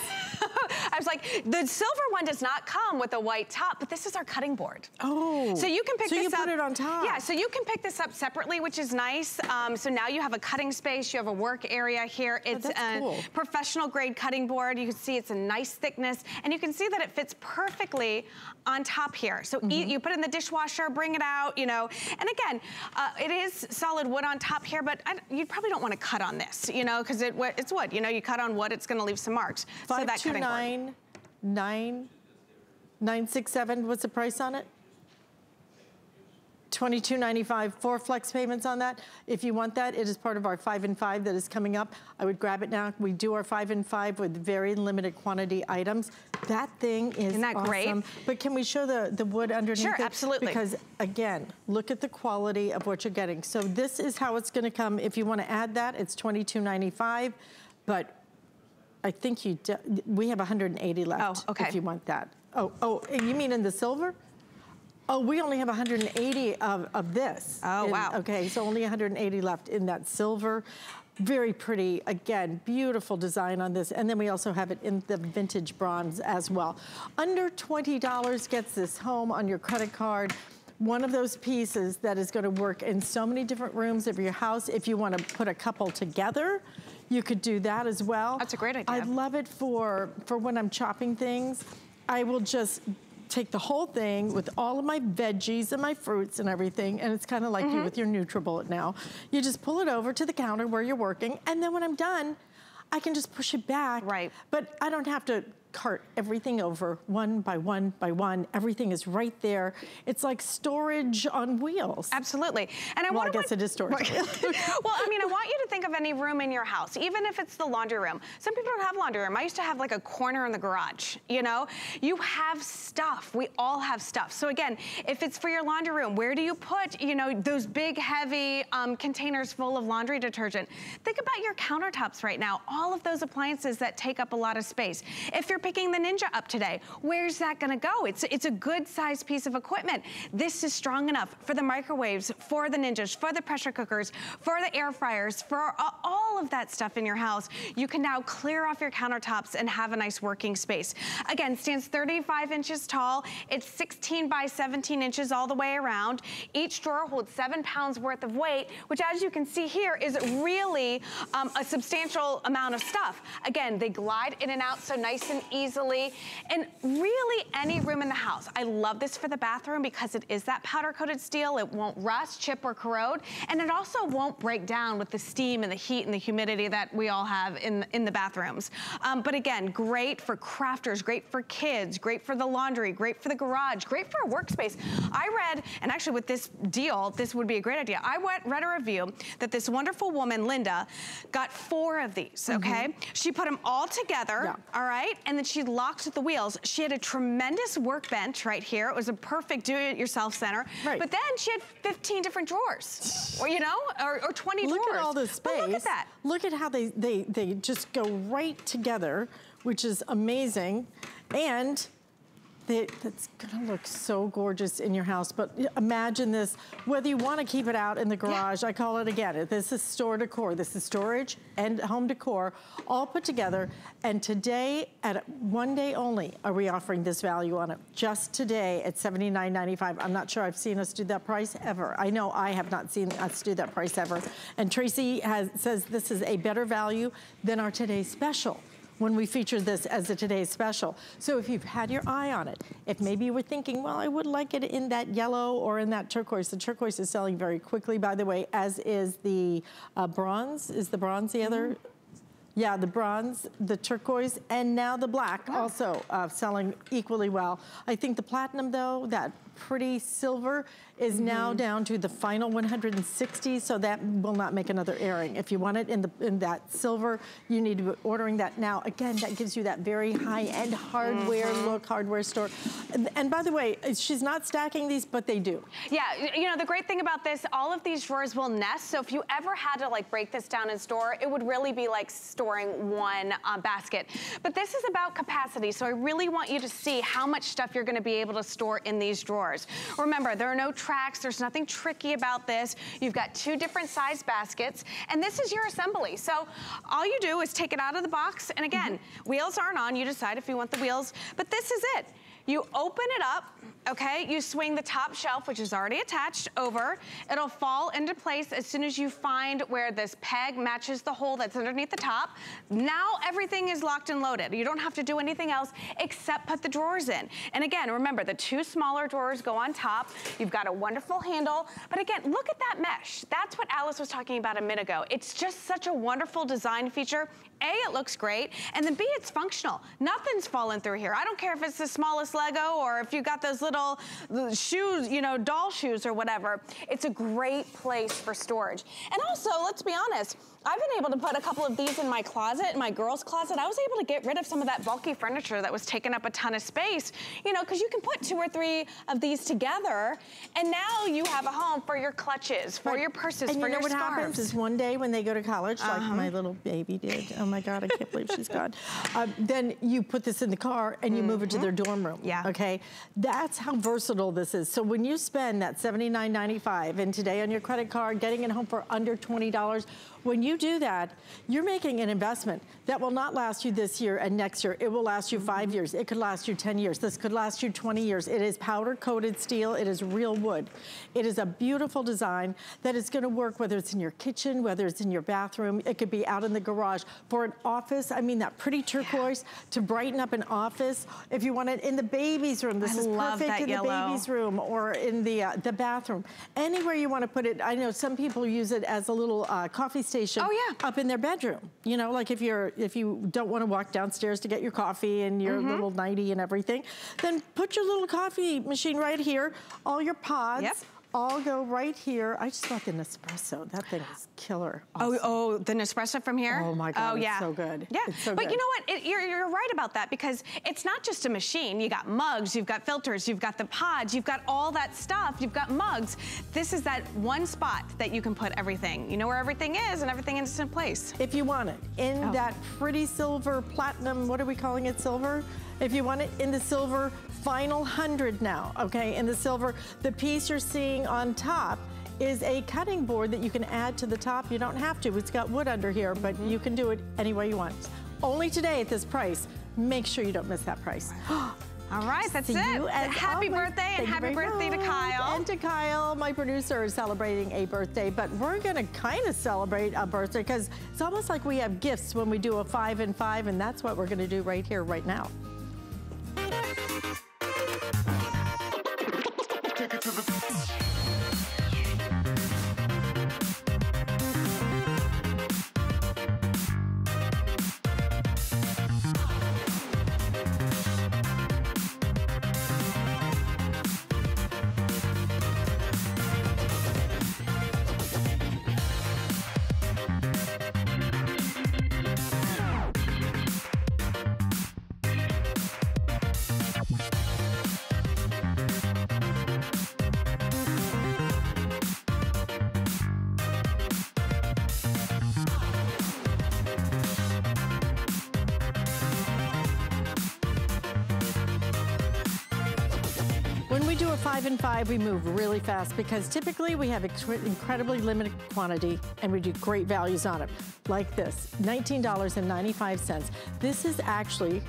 I was like, the silver one does not come with a white top, but this is our cutting board. Oh. So you can pick so this you up. So you put it on top. Yeah, so you can pick this up separately, which is nice. Um, so now you have a cutting space, you have a work area here. It's oh, a cool. professional grade cutting board. You can see it's a nice thickness, and you can see that it fits perfectly on top here. So mm-hmm. eat, you put it in the dishwasher, bring it out, you know. And again, uh, it is solid wood on top here, but I, you probably don't want to cut on this, you know, because it, it's wood, you know, you cut on wood, it's gonna leave some marks. Five, so that two, cutting nine, board. nine, nine, six, seven, what's the price on it? twenty-two ninety-five, four flex payments on that. If you want that, it is part of our five and five that is coming up. I would grab it now. We do our five and five with very limited quantity items. That thing is Isn't that awesome. Great? But can we show the, the wood underneath Sure, it? absolutely. Because again, look at the quality of what you're getting. So this is how it's gonna come. If you wanna add that, it's twenty-two ninety-five, but I think you, do, we have one hundred eighty left oh, okay. if you want that. Oh, oh, you mean in the silver? Oh, we only have one hundred eighty of, of this. Oh, in, wow. Okay, so only one hundred eighty left in that silver. Very pretty, again, beautiful design on this. And then we also have it in the vintage bronze as well. Under twenty dollars gets this home on your credit card. One of those pieces that is gonna work in so many different rooms of your house. If you wanna put a couple together, you could do that as well. That's a great idea. I love it for, for when I'm chopping things. I will just take the whole thing with all of my veggies and my fruits and everything, and it's kind of like mm-hmm. you with your Nutribullet now. You just pull it over to the counter where you're working, and then when I'm done, I can just push it back. Right. But I don't have to cart everything over one by one by one. Everything is right there. It's like storage on wheels. Absolutely. And I well, want to I guess it is storage. Well, I mean, I want you to think of any room in your house, even if it's the laundry room. Some people don't have laundry room. I used to have like a corner in the garage, you know? You have stuff. We all have stuff. So again, if it's for your laundry room, where do you put, you know, those big, heavy um, containers full of laundry detergent? Think about your countertops right now. All of those appliances that take up a lot of space. If you're picking the Ninja up today, where's that gonna go? It's, it's a good sized piece of equipment. This is strong enough for the microwaves, for the Ninjas, for the pressure cookers, for the air fryers, for all of that stuff in your house. You can now clear off your countertops and have a nice working space. Again, stands thirty-five inches tall. It's sixteen by seventeen inches all the way around. Each drawer holds seven pounds worth of weight, which as you can see here is really um, a substantial amount of stuff. Again, they glide in and out so nice and easily, and really any room in the house. I love this for the bathroom because it is that powder coated steel. It won't rust, chip, or corrode, and it also won't break down with the steam and the heat and the humidity that we all have in, in the bathrooms. Um, but again, great for crafters, great for kids, great for the laundry, great for the garage, great for a workspace. I read, and actually with this deal, this would be a great idea. I went, read a review that this wonderful woman, Linda, got four of these, okay? Mm-hmm. She put them all together, yeah. all right? And then she locked the wheels. She had a tremendous workbench right here. It was a perfect do-it-yourself center. Right. But then she had fifteen different drawers, or you know, or, or twenty look drawers. Look at all this space. But look at that. Look at how they, they, they just go right together, which is amazing. And they, that's gonna look so gorgeous in your house. But imagine this, whether you wanna keep it out in the garage, yeah. I call it again, this is store decor. This is storage and home decor all put together. And today, at one day only, are we offering this value on it. Just today at seventy-nine ninety-five. I'm not sure I've seen us do that price ever. I know I have not seen us do that price ever. And Tracy has, says this is a better value than our today's special, when we featured this as a today's special. So if you've had your eye on it, if maybe you were thinking, well, I would like it in that yellow or in that turquoise. The turquoise is selling very quickly, by the way, as is the uh, bronze. Is the bronze the other? Mm-hmm. Yeah, the bronze, the turquoise, and now the black oh. also uh, selling equally well. I think the platinum, though, that pretty silver is mm-hmm. now down to the final one hundred sixty, so that will not make another airing. If you want it in the in that silver, you need to be ordering that now. Again, that gives you that very high-end hardware mm-hmm. look, hardware store. And, and by the way, she's not stacking these, but they do. Yeah, you know, the great thing about this, all of these drawers will nest, so if you ever had to, like, break this down in store, it would really be like storing one uh, basket. But this is about capacity, so I really want you to see how much stuff you're gonna be able to store in these drawers. Remember, there are no tracks. There's nothing tricky about this. You've got two different size baskets, and this is your assembly. So all you do is take it out of the box, and again, mm-hmm. wheels aren't on. You decide if you want the wheels, but this is it. You open it up, okay? You swing the top shelf, which is already attached, over. It'll fall into place as soon as you find where this peg matches the hole that's underneath the top. Now everything is locked and loaded. You don't have to do anything else except put the drawers in. And again, remember, the two smaller drawers go on top. You've got a wonderful handle. But again, look at that mesh. That's what Alyce was talking about a minute ago. It's just such a wonderful design feature. A, it looks great, and then B, it's functional. Nothing's falling through here. I don't care if it's the smallest Lego or if you got those little shoes, you know, doll shoes or whatever. It's a great place for storage. And also, let's be honest, I've been able to put a couple of these in my closet, in my girls' closet. I was able to get rid of some of that bulky furniture that was taking up a ton of space, you know, because you can put two or three of these together, and now you have a home for your clutches, for right. your purses, and for you your know what scarves. Happens is one day when they go to college, uh-huh. like my little baby did, oh my God, I can't believe she's gone, uh, then you put this in the car and you mm-hmm. move it to their dorm room, yeah. okay? That's how versatile this is. So when you spend that seventy-nine ninety-five and today on your credit card, getting it home for under twenty dollars, when you do that, you're making an investment that will not last you this year and next year. It will last you five years. It could last you ten years. This could last you twenty years. It is powder-coated steel. It is real wood. It is a beautiful design that is gonna work whether it's in your kitchen, whether it's in your bathroom. It could be out in the garage. For an office, I mean that pretty turquoise yeah. to brighten up an office. If you want it in the baby's room, this I is perfect. I love like in yellow. The baby's room or in the uh, the bathroom, anywhere you want to put it. I know some people use it as a little uh, coffee station. Oh, yeah. Up in their bedroom. You know, like if you're if you don't want to walk downstairs to get your coffee and your mm-hmm. little nightie and everything, then put your little coffee machine right here. All your pods. Yep. All go right here. I just got the Nespresso. That thing is killer. Awesome. Oh, oh, the Nespresso from here? Oh my God, oh, yeah. It's so good. Yeah, it's so but good. You know what? It, you're, you're right about that, because it's not just a machine. You got mugs, you've got filters, you've got the pods, you've got all that stuff, you've got mugs. This is that one spot that you can put everything. You know where everything is and everything is in place. If you want it, in oh. that pretty silver platinum, what are we calling it, silver? If you want it in the silver, final hundred now, okay? In the silver, the piece you're seeing on top is a cutting board that you can add to the top. You don't have to, it's got wood under here, but mm-hmm. you can do it any way you want. Only today at this price. Make sure you don't miss that price. All right, that's See it. You as happy always. Birthday and Thank happy birthday much. To Kyle. And to Kyle, my producer, is celebrating a birthday, but we're gonna kind of celebrate a birthday because it's almost like we have gifts when we do a five and five, and that's what we're gonna do right here, right now. Take it to the... Five and five, we move really fast because typically we have incredibly limited quantity and we do great values on it. Like this, nineteen ninety-five. This is actually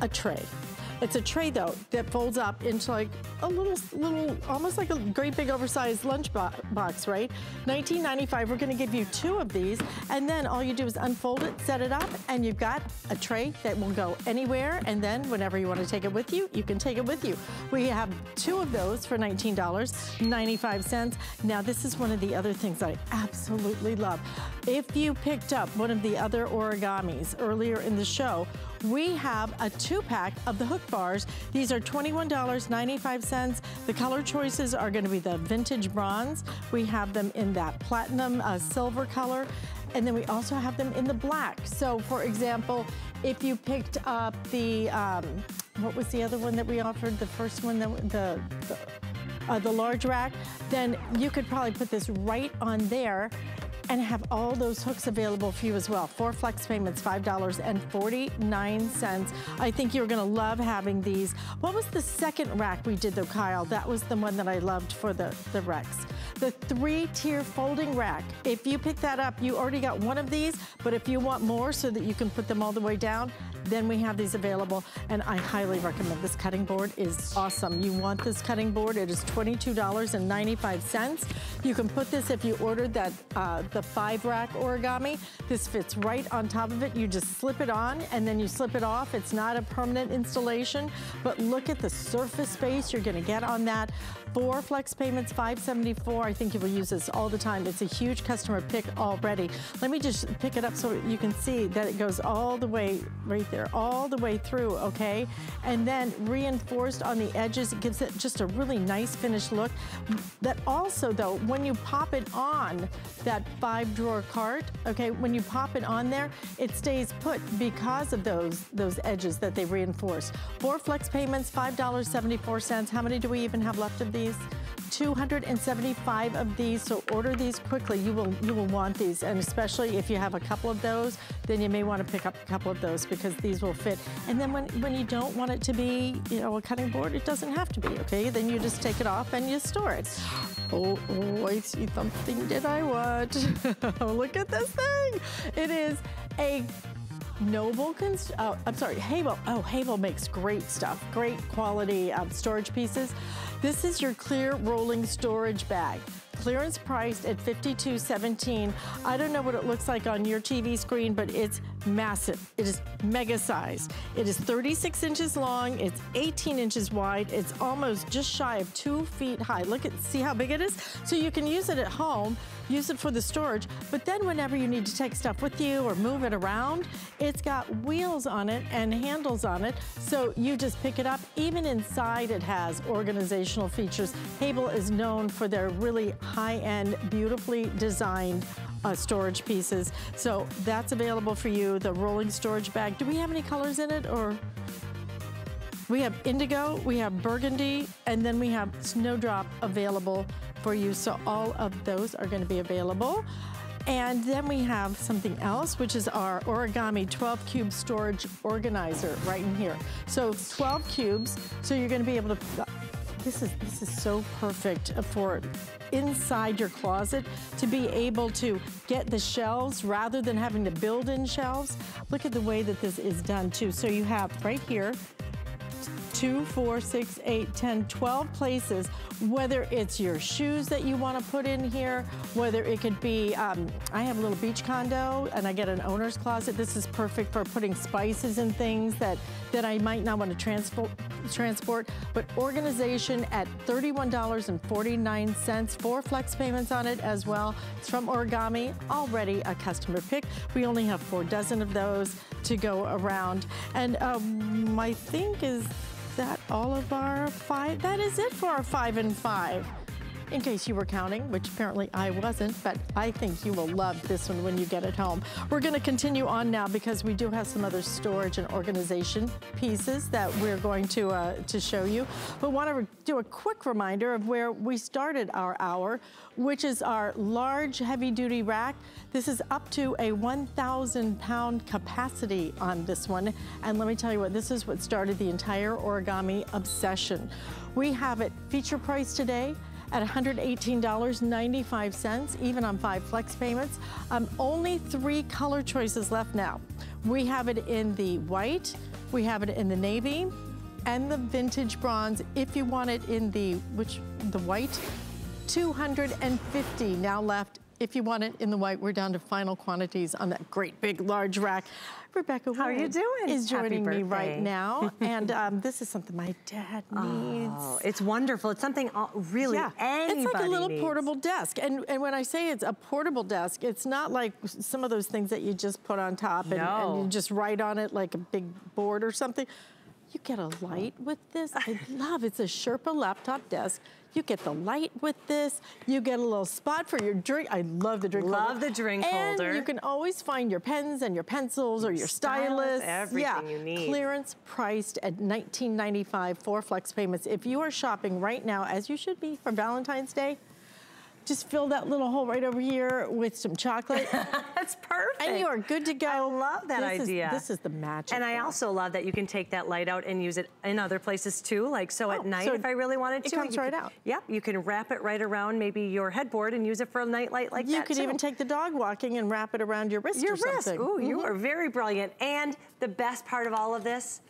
a tray. It's a tray though that folds up into like a little, little, almost like a great big oversized lunch bo box, right? nineteen ninety-five, we're gonna give you two of these, and then all you do is unfold it, set it up, and you've got a tray that will go anywhere, and then whenever you wanna take it with you, you can take it with you. We have two of those for nineteen ninety-five. Now this is one of the other things I absolutely love. If you picked up one of the other origamis earlier in the show, we have a two pack of the hook bars. These are twenty-one ninety-five. The color choices are gonna be the vintage bronze. We have them in that platinum uh, silver color. And then we also have them in the black. So for example, if you picked up the, um, what was the other one that we offered? The first one, that the, the, uh, the large rack, then you could probably put this right on there and have all those hooks available for you as well. Four flex payments, five forty-nine. I think you're gonna love having these. What was the second rack we did though, Kyle? That was the one that I loved for the, the Rex. The three-tier folding rack. If you pick that up, you already got one of these, but if you want more so that you can put them all the way down, then we have these available, and I highly recommend. This cutting board is awesome. You want this cutting board, it is twenty-two ninety-five. You can put this, if you ordered that, uh, the five rack origami, this fits right on top of it. You just slip it on and then you slip it off. It's not a permanent installation, but look at the surface space you're gonna get on that. Four flex payments, five seventy-four. I think you will use this all the time. It's a huge customer pick already. Let me just pick it up so you can see that it goes all the way right there, all the way through, okay? And then reinforced on the edges, it gives it just a really nice finished look. That also though, when you pop it on that five drawer cart, okay, when you pop it on there, it stays put because of those, those edges that they reinforced. Four flex payments, five seventy-four. How many do we even have left of these? two hundred seventy-five of these, so order these quickly. You will you will want these, and especially if you have a couple of those, then you may want to pick up a couple of those because these will fit. And then when, when you don't want it to be, you know, a cutting board, it doesn't have to be, okay? Then you just take it off and you store it. Oh, oh I see something that I want. Look at this thing. It is a Noble, const oh, I'm sorry, Havel. Oh, Havel makes great stuff, great quality um, storage pieces. This is your clear rolling storage bag. Clearance priced at fifty-two seventeen. I don't know what it looks like on your T V screen, but it's massive. It is mega size. It is thirty-six inches long. It's eighteen inches wide. It's almost just shy of two feet high. Look at, see how big it is? So you can use it at home, use it for the storage, but then whenever you need to take stuff with you or move it around, it's got wheels on it and handles on it. So you just pick it up. Even inside it has organizational features. Havel is known for their really high-end, beautifully designed Uh, storage pieces. So that's available for you, the rolling storage bag. Do we have any colors in it? Or we have indigo, we have burgundy, and then we have snowdrop available for you. So all of those are going to be available. And then we have something else, which is our Origami twelve cube storage organizer right in here. So twelve cubes. So you're going to be able to, this is, this is so perfect for inside your closet to be able to get the shelves rather than having to build in shelves. Look at the way that this is done too. So you have right here, two, four, six, eight, ten, twelve places, whether it's your shoes that you want to put in here, whether it could be, um, I have a little beach condo and I get an owner's closet. This is perfect for putting spices and things that, that I might not want to transport, transport. But organization at thirty-one dollars and forty-nine cents, four flex payments on it as well. It's from Origami, already a customer pick. We only have four dozen of those to go around. And um, I think is, that all of our five, that is it for our five and five. In case you were counting, which apparently I wasn't, but I think you will love this one when you get it home. We're gonna continue on now because we do have some other storage and organization pieces that we're going to uh, to show you. But wanna do a quick reminder of where we started our hour, which is our large heavy duty rack. This is up to a one thousand pound capacity on this one. And let me tell you what, this is what started the entire Origami obsession. We have it feature price today at one hundred eighteen dollars and ninety-five cents, even on five flex payments. Um, only three color choices left now. We have it in the white, we have it in the navy, and the vintage bronze. If you want it in the, which, the white, two hundred fifty now left. If you want it in the white, we're down to final quantities on that great big large rack. Rebekah Wood, how are you doing? Is joining me right now. And um, this is something my dad needs. Oh, it's wonderful. It's something all, really yeah. anybody needs. It's like a little needs. portable desk. And, and when I say it's a portable desk, it's not like some of those things that you just put on top and, no. and you just write on it like a big board or something. You get a light with this. I love it. It's a Sherpa laptop desk. You get the light with this. You get a little spot for your drink. I love the drink love holder. Love the drink and holder. And you can always find your pens and your pencils or your stylus. Everything yeah. you need. Clearance priced at nineteen ninety-five for flex payments. If you are shopping right now, as you should be for Valentine's Day, just fill that little hole right over here with some chocolate. That's perfect. And you are good to go. I love that this idea. Is, this is the magic. And I one. also love that you can take that light out and use it in other places too. Like so oh, at night so if I really wanted to. It comes right can, out. Yep, yeah, you can wrap it right around maybe your headboard and use it for a night light like you that You could too. even take the dog walking and wrap it around your wrist your or wrist. something. Your wrist. Ooh, mm-hmm. you are very brilliant. And the best part of all of this,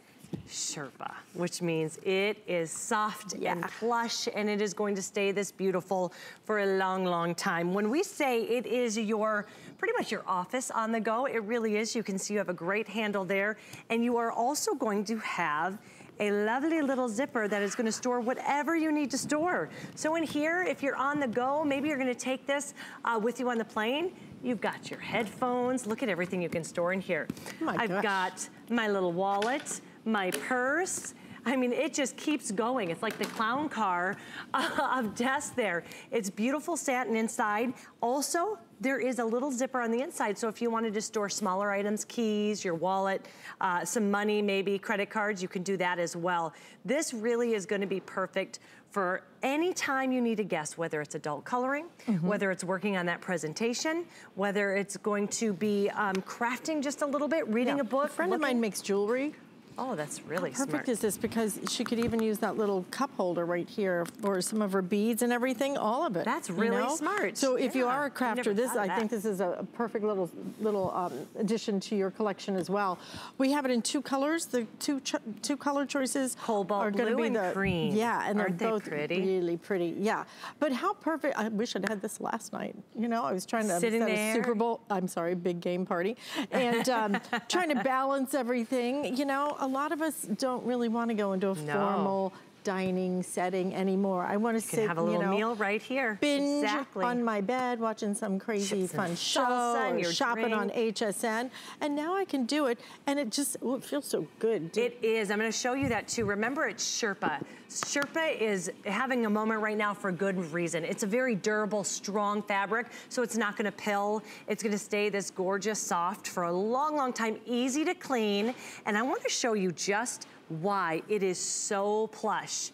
Sherpa, which means it is soft yeah. and plush, and it is going to stay this beautiful for a long, long time. When we say it is your, pretty much your office on the go, it really is. You can see you have a great handle there, and you are also going to have a lovely little zipper that is going to store whatever you need to store. So in here, if you're on the go, maybe you're going to take this uh, with you on the plane. You've got your headphones. Look at everything you can store in here. Oh my I've gosh. got my little wallet, my purse. I mean, it just keeps going. It's like the clown car uh, of desks there. It's beautiful satin inside. Also, there is a little zipper on the inside, so if you wanted to store smaller items, keys, your wallet, uh, some money, maybe credit cards, you can do that as well. This really is gonna be perfect for any time you need a guest, whether it's adult coloring, mm-hmm. whether it's working on that presentation, whether it's going to be um, crafting just a little bit, reading yeah. a book. A friend looking. of mine makes jewelry. Oh, that's really How perfect smart. Is this because she could even use that little cup holder right here for some of her beads and everything, all of it. That's really you know? smart. So if yeah. you are a crafter, this I that. think this is a perfect little little um, addition to your collection as well. We have it in two colors. The two ch two color choices Cobalt are going to be the and cream. Yeah, and Aren't they're both they pretty? really pretty. Yeah, but how perfect! I wish I'd had this last night. You know, I was trying to Sitting set there. a Super Bowl. I'm sorry, big game party, and um, trying to balance everything. You know. A lot of us don't really want to go into a no. formal dining setting anymore. I want to sit, have a little you know, meal right here, binge exactly. on my bed, watching some crazy fun show, or shopping drink. on H S N, and now I can do it, and it just oh, it feels so good. It is. I'm going to show you that too. Remember, it's Sherpa. Sherpa is having a moment right now for good reason. It's a very durable, strong fabric, so it's not going to pill. It's going to stay this gorgeous soft for a long, long time, easy to clean, and I want to show you just why it is so plush.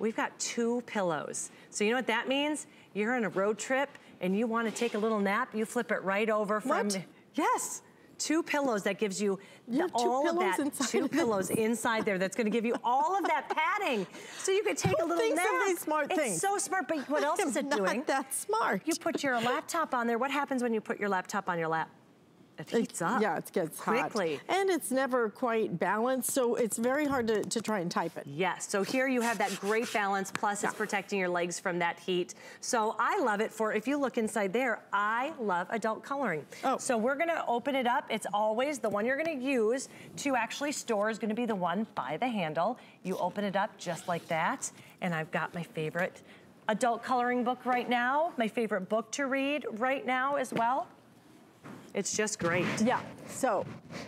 We've got two pillows. So you know what that means? You're on a road trip and you want to take a little nap, you flip it right over from... What? Yes. Two pillows that gives you, you the, all of that, two pillows inside there that's gonna give you all of that padding. So you could take Who a little nap. Really smart it's things. so smart, but what else is it not doing? That's smart. You put your laptop on there. What happens when you put your laptop on your lap? It heats up. Yeah, it gets quickly. Hot. And it's never quite balanced, so it's very hard to, to try and type it. Yes, so here you have that great balance, plus yeah. it's protecting your legs from that heat. So I love it for, if you look inside there, I love adult coloring. Oh. So we're gonna open it up. It's always the one you're gonna use to actually store is gonna be the one by the handle. You open it up just like that, and I've got my favorite adult coloring book right now, my favorite book to read right now as well. It's just great. Yeah, so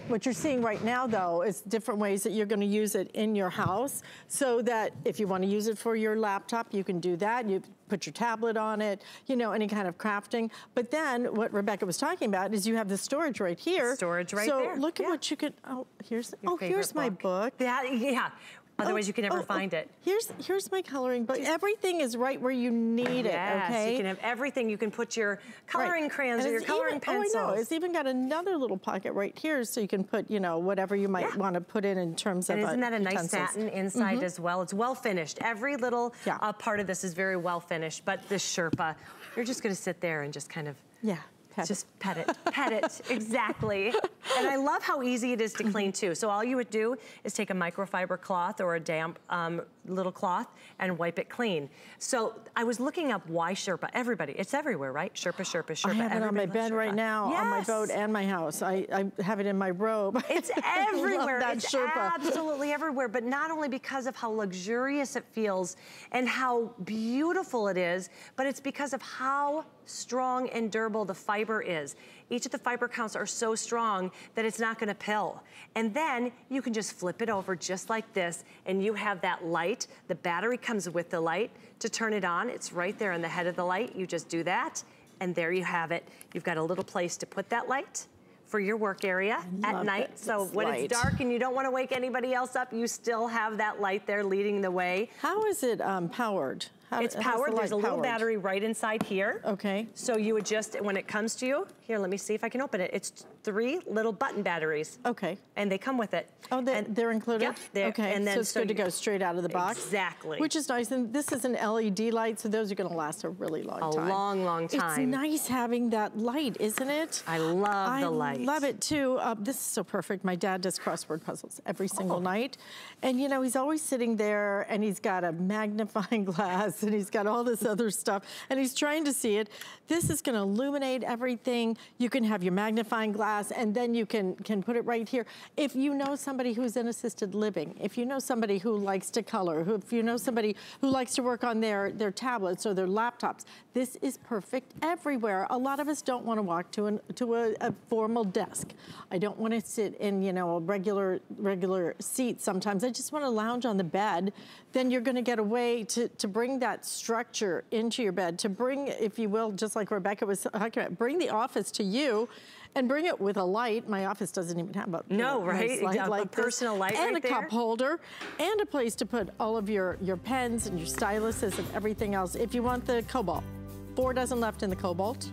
what you're seeing right now though is different ways that you're gonna use it in your house, so that if you wanna use it for your laptop, you can do that. You put your tablet on it, you know, any kind of crafting. But then what Rebekah was talking about is you have the storage right here. Storage right so there. So look at yeah. what you could, oh, here's, your oh, here's book. my book. Yeah, yeah. Otherwise, oh, you can never oh, find it. Here's here's my coloring book. Everything is right where you need yes, it, okay? You can have everything. You can put your coloring right. crayons and or your coloring even, pencils. Oh, I know. It's even got another little pocket right here, so you can put, you know, whatever you might yeah. want to put in in terms and of And isn't that a nice utensils. satin inside mm-hmm. as well? It's well finished. Every little yeah. uh, part of this is very well finished, but this Sherpa, you're just going to sit there and just kind of... yeah. Pet Just it. pet it, pet it, exactly. And I love how easy it is to clean too. So all you would do is take a microfiber cloth or a damp um, little cloth and wipe it clean. So I was looking up why Sherpa, everybody, it's everywhere, right? Sherpa, Sherpa, Sherpa. I have everybody it on my bed Sherpa. right now, yes. on my boat and my house. I, I have it in my robe. It's everywhere, it's Sherpa. absolutely everywhere, but not only because of how luxurious it feels and how beautiful it is, but it's because of how strong and durable the fiber is. Each of the fiber counts are so strong that it's not gonna pill. And then you can just flip it over just like this and you have that light. The battery comes with the light. To turn it on, it's right there on the head of the light. You just do that and there you have it. You've got a little place to put that light for your work area at night. It. So it's when light. it's dark and you don't wanna wake anybody else up, you still have that light there leading the way. How is it um, powered? How, it's powered, the there's a little powered? battery right inside here. Okay. So you would just, when it comes to you, here, let me see if I can open it. It's three little button batteries. Okay. And they come with it. Oh, they, and, they're included? Yep. They're, okay, and then, so it's so good you, to go straight out of the box? Exactly. Which is nice, and this is an L E D light, so those are gonna last a really long a time. A long, long time. It's nice having that light, isn't it? I love I the light. I love it too. Uh, this is so perfect. My dad does crossword puzzles every single oh. night. And you know, he's always sitting there, and he's got a magnifying glass, and he's got all this other stuff and he's trying to see it. This is going to illuminate everything. You can have your magnifying glass and then you can can put it right here. If you know somebody who's in assisted living, if you know somebody who likes to color, who, if you know somebody who likes to work on their, their tablets or their laptops, this is perfect everywhere. A lot of us don't want to walk to, an, to a, a formal desk. I don't want to sit in, you know, a regular, regular seat sometimes. I just want to lounge on the bed. Then you're going to get a way to, to bring that structure into your bed, to bring, if you will, just like Rebekah was talking about, bring the office to you and bring it with a light. My office doesn't even have a no know, right nice light yeah, like a personal light and right a there. cup holder and a place to put all of your your pens and your styluses and everything else. If you want the Cobalt, four dozen left in the Cobalt.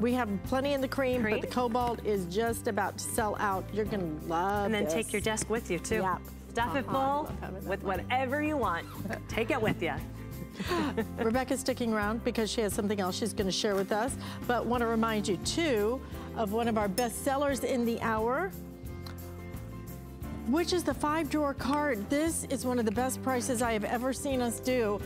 We have plenty in the cream, cream, but the cobalt is just about to sell out. You're going to love it. And then this. Take your desk with you, too. Yep. Stuff uh-huh. it full with whatever you want. Take it with you. Rebekah's sticking around because she has something else she's going to share with us. But want to remind you, too, of one of our best sellers in the hour, which is the five-drawer card. This is one of the best prices I have ever seen us do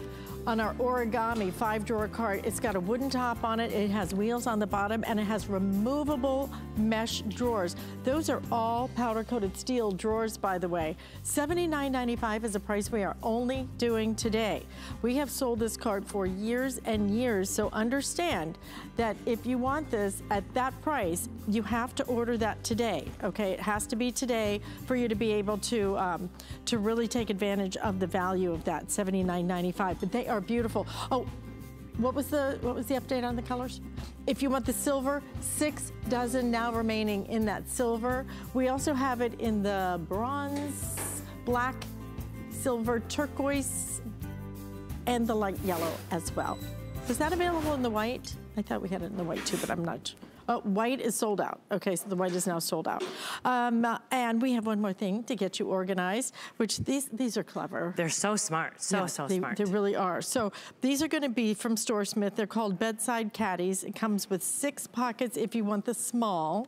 on our Origami five-drawer card. It's got a wooden top on it, it has wheels on the bottom, and it has removable mesh drawers. Those are all powder-coated steel drawers, by the way. seventy-nine ninety-five is a price we are only doing today. We have sold this card for years and years, so understand that if you want this at that price, you have to order that today, okay? It has to be today for you to be able to um, to really take advantage of the value of that seventy-nine ninety-five. But they are beautiful. Oh, what was the what was the update on the colors? If you want the silver, six dozen now remaining in that silver. We also have it in the bronze, black, silver, turquoise, and the light yellow as well. Was that available in the white? I thought we had it in the white too, but I'm not sure. Oh, white is sold out. Okay, so the white is now sold out. Um, uh, and we have one more thing to get you organized, which these these are clever. They're so smart, so, yeah, so they, smart. They really are. So these are gonna be from StoreSmith. They're called bedside caddies. It comes with six pockets if you want the small.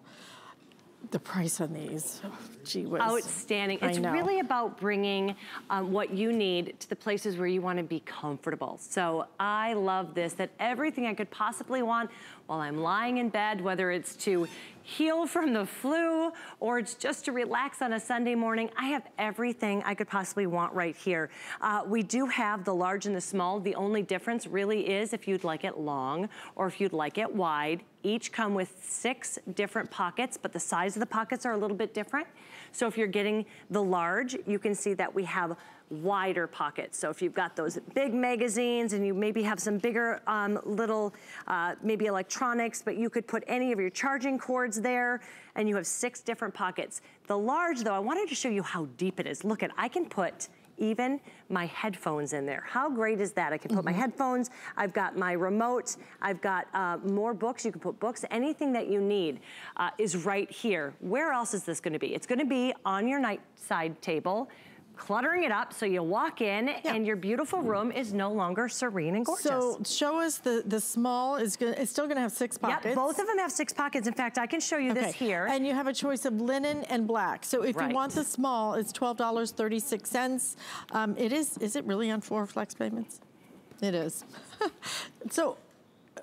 The price on these, oh, gee whiz. Outstanding. It's really about bringing um, what you need to the places where you want to be comfortable. So I love this, that everything I could possibly want while I'm lying in bed, whether it's to heal from the flu or it's just to relax on a Sunday morning, I have everything I could possibly want right here. Uh, we do have the large and the small. The only difference really is if you'd like it long or if you'd like it wide. Each come with six different pockets, but the size of the pockets are a little bit different. So if you're getting the large, you can see that we have wider pockets. So if you've got those big magazines and you maybe have some bigger um, little, uh, maybe electronics, but you could put any of your charging cords there, and you have six different pockets. The large though, I wanted to show you how deep it is. Look at, I can put even my headphones in there. How great is that? I can put mm-hmm. my headphones, I've got my remote, I've got uh, more books, you can put books, anything that you need uh, is right here. Where else is this gonna be? It's gonna be on your nightside table, cluttering it up so you walk in yeah. and your beautiful room is no longer serene and gorgeous. So show us the, the small, is gonna, it's still gonna have six pockets. Yep, both of them have six pockets. In fact, I can show you okay. this here. And you have a choice of linen and black. So if right. you want the small, it's twelve dollars and thirty-six cents. Um, it is, is it really on four flex payments? It is. So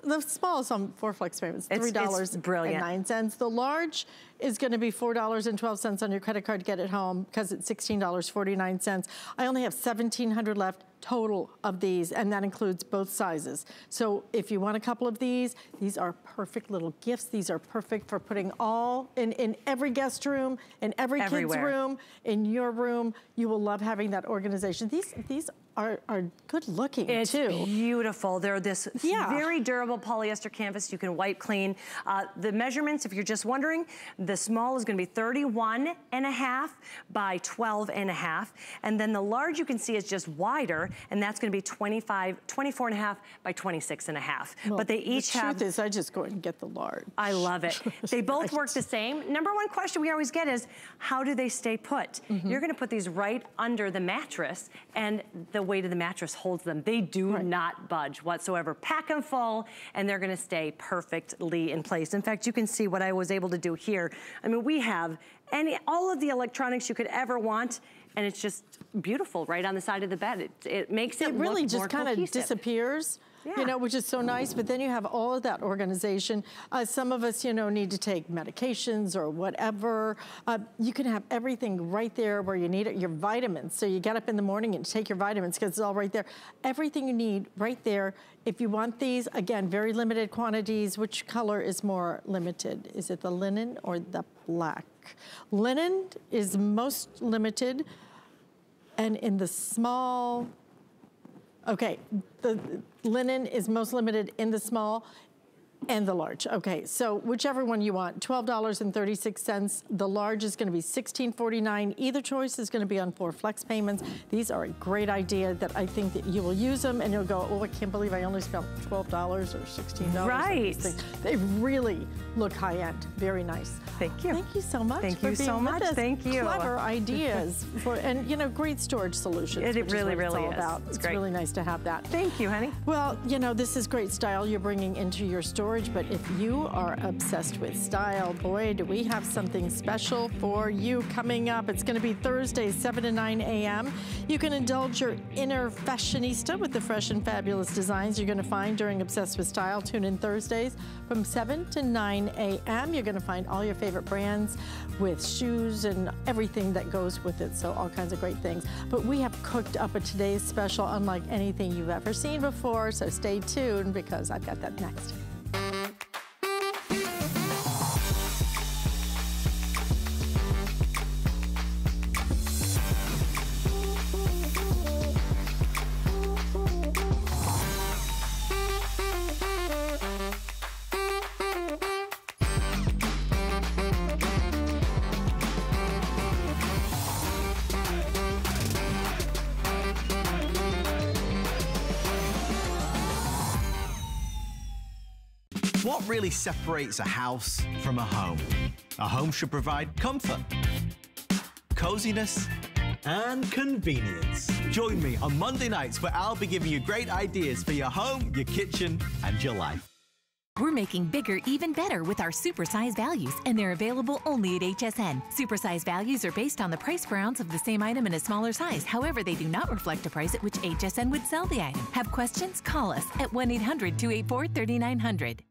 the small is on four flex payments, three dollars and nine cents. The large is gonna be four dollars and twelve cents on your credit card to get it home because it's sixteen dollars and forty-nine cents. I only have seventeen hundred left total of these, and that includes both sizes. So if you want a couple of these, these are perfect little gifts. These are perfect for putting all in, in every guest room, in every Everywhere. kid's room, in your room. You will love having that organization. These these are, are good looking it's too. It's beautiful. They're this yeah. very durable polyester canvas you can wipe clean. Uh, the measurements, if you're just wondering, the small is gonna be thirty-one and a half by twelve and a half. And then the large you can see is just wider, and that's gonna be twenty-five, twenty-four and a half by twenty-six and a half. Well, but they each the have- The truth is, I just go and get the large. I love it. They both right. work the same. Number one question we always get is, how do they stay put? Mm-hmm. You're gonna put these right under the mattress, and the weight of the mattress holds them. They do right. not budge whatsoever. Pack them full, and they're gonna stay perfectly in place. In fact, you can see what I was able to do here. I mean, we have any all of the electronics you could ever want, and it's just beautiful right on the side of the bed. It, it makes it, it really look just kind of disappears, yeah. you know, which is so nice. But then you have all of that organization. Uh, some of us, you know, need to take medications or whatever. Uh, you can have everything right there where you need it. Your vitamins. So you get up in the morning and take your vitamins because it's all right there. Everything you need right there. If you want these, again, very limited quantities. Which color is more limited? Is it the linen or the black? Linen is most limited, and in the small, okay, the linen is most limited in the small. And the large, okay, so whichever one you want, twelve dollars and thirty-six cents. The large is gonna be sixteen forty-nine. Either choice is gonna be on four flex payments. These are a great idea that I think that you will use them and you'll go, oh, I can't believe I only spent twelve dollars or sixteen dollars. Right. They really look high end, very nice. Thank you. Thank you so much. Thank you so much, thank you. Clever ideas, for, and you know, great storage solutions. It, it really, is really it's all is. About. It's, it's great. Really nice to have that. Thank you, honey. Well, you know, this is great style you're bringing into your store. But if you are obsessed with style, boy, do we have something special for you coming up. It's going to be Thursdays, seven to nine a m You can indulge your inner fashionista with the fresh and fabulous designs you're going to find during Obsessed with Style. Tune in Thursdays from seven to nine a m You're going to find all your favorite brands with shoes and everything that goes with it, so all kinds of great things. But we have cooked up a today's special unlike anything you've ever seen before, so stay tuned because I've got that next. What really separates a house from a home? A home should provide comfort, coziness, and convenience. Join me on Monday nights where I'll be giving you great ideas for your home, your kitchen, and your life. We're making bigger even better with our supersize values, and they're available only at H S N. Supersize values are based on the price per ounce of the same item in a smaller size. However, they do not reflect the price at which H S N would sell the item. Have questions? Call us at one eight hundred, two eight four, three nine zero zero.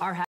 Our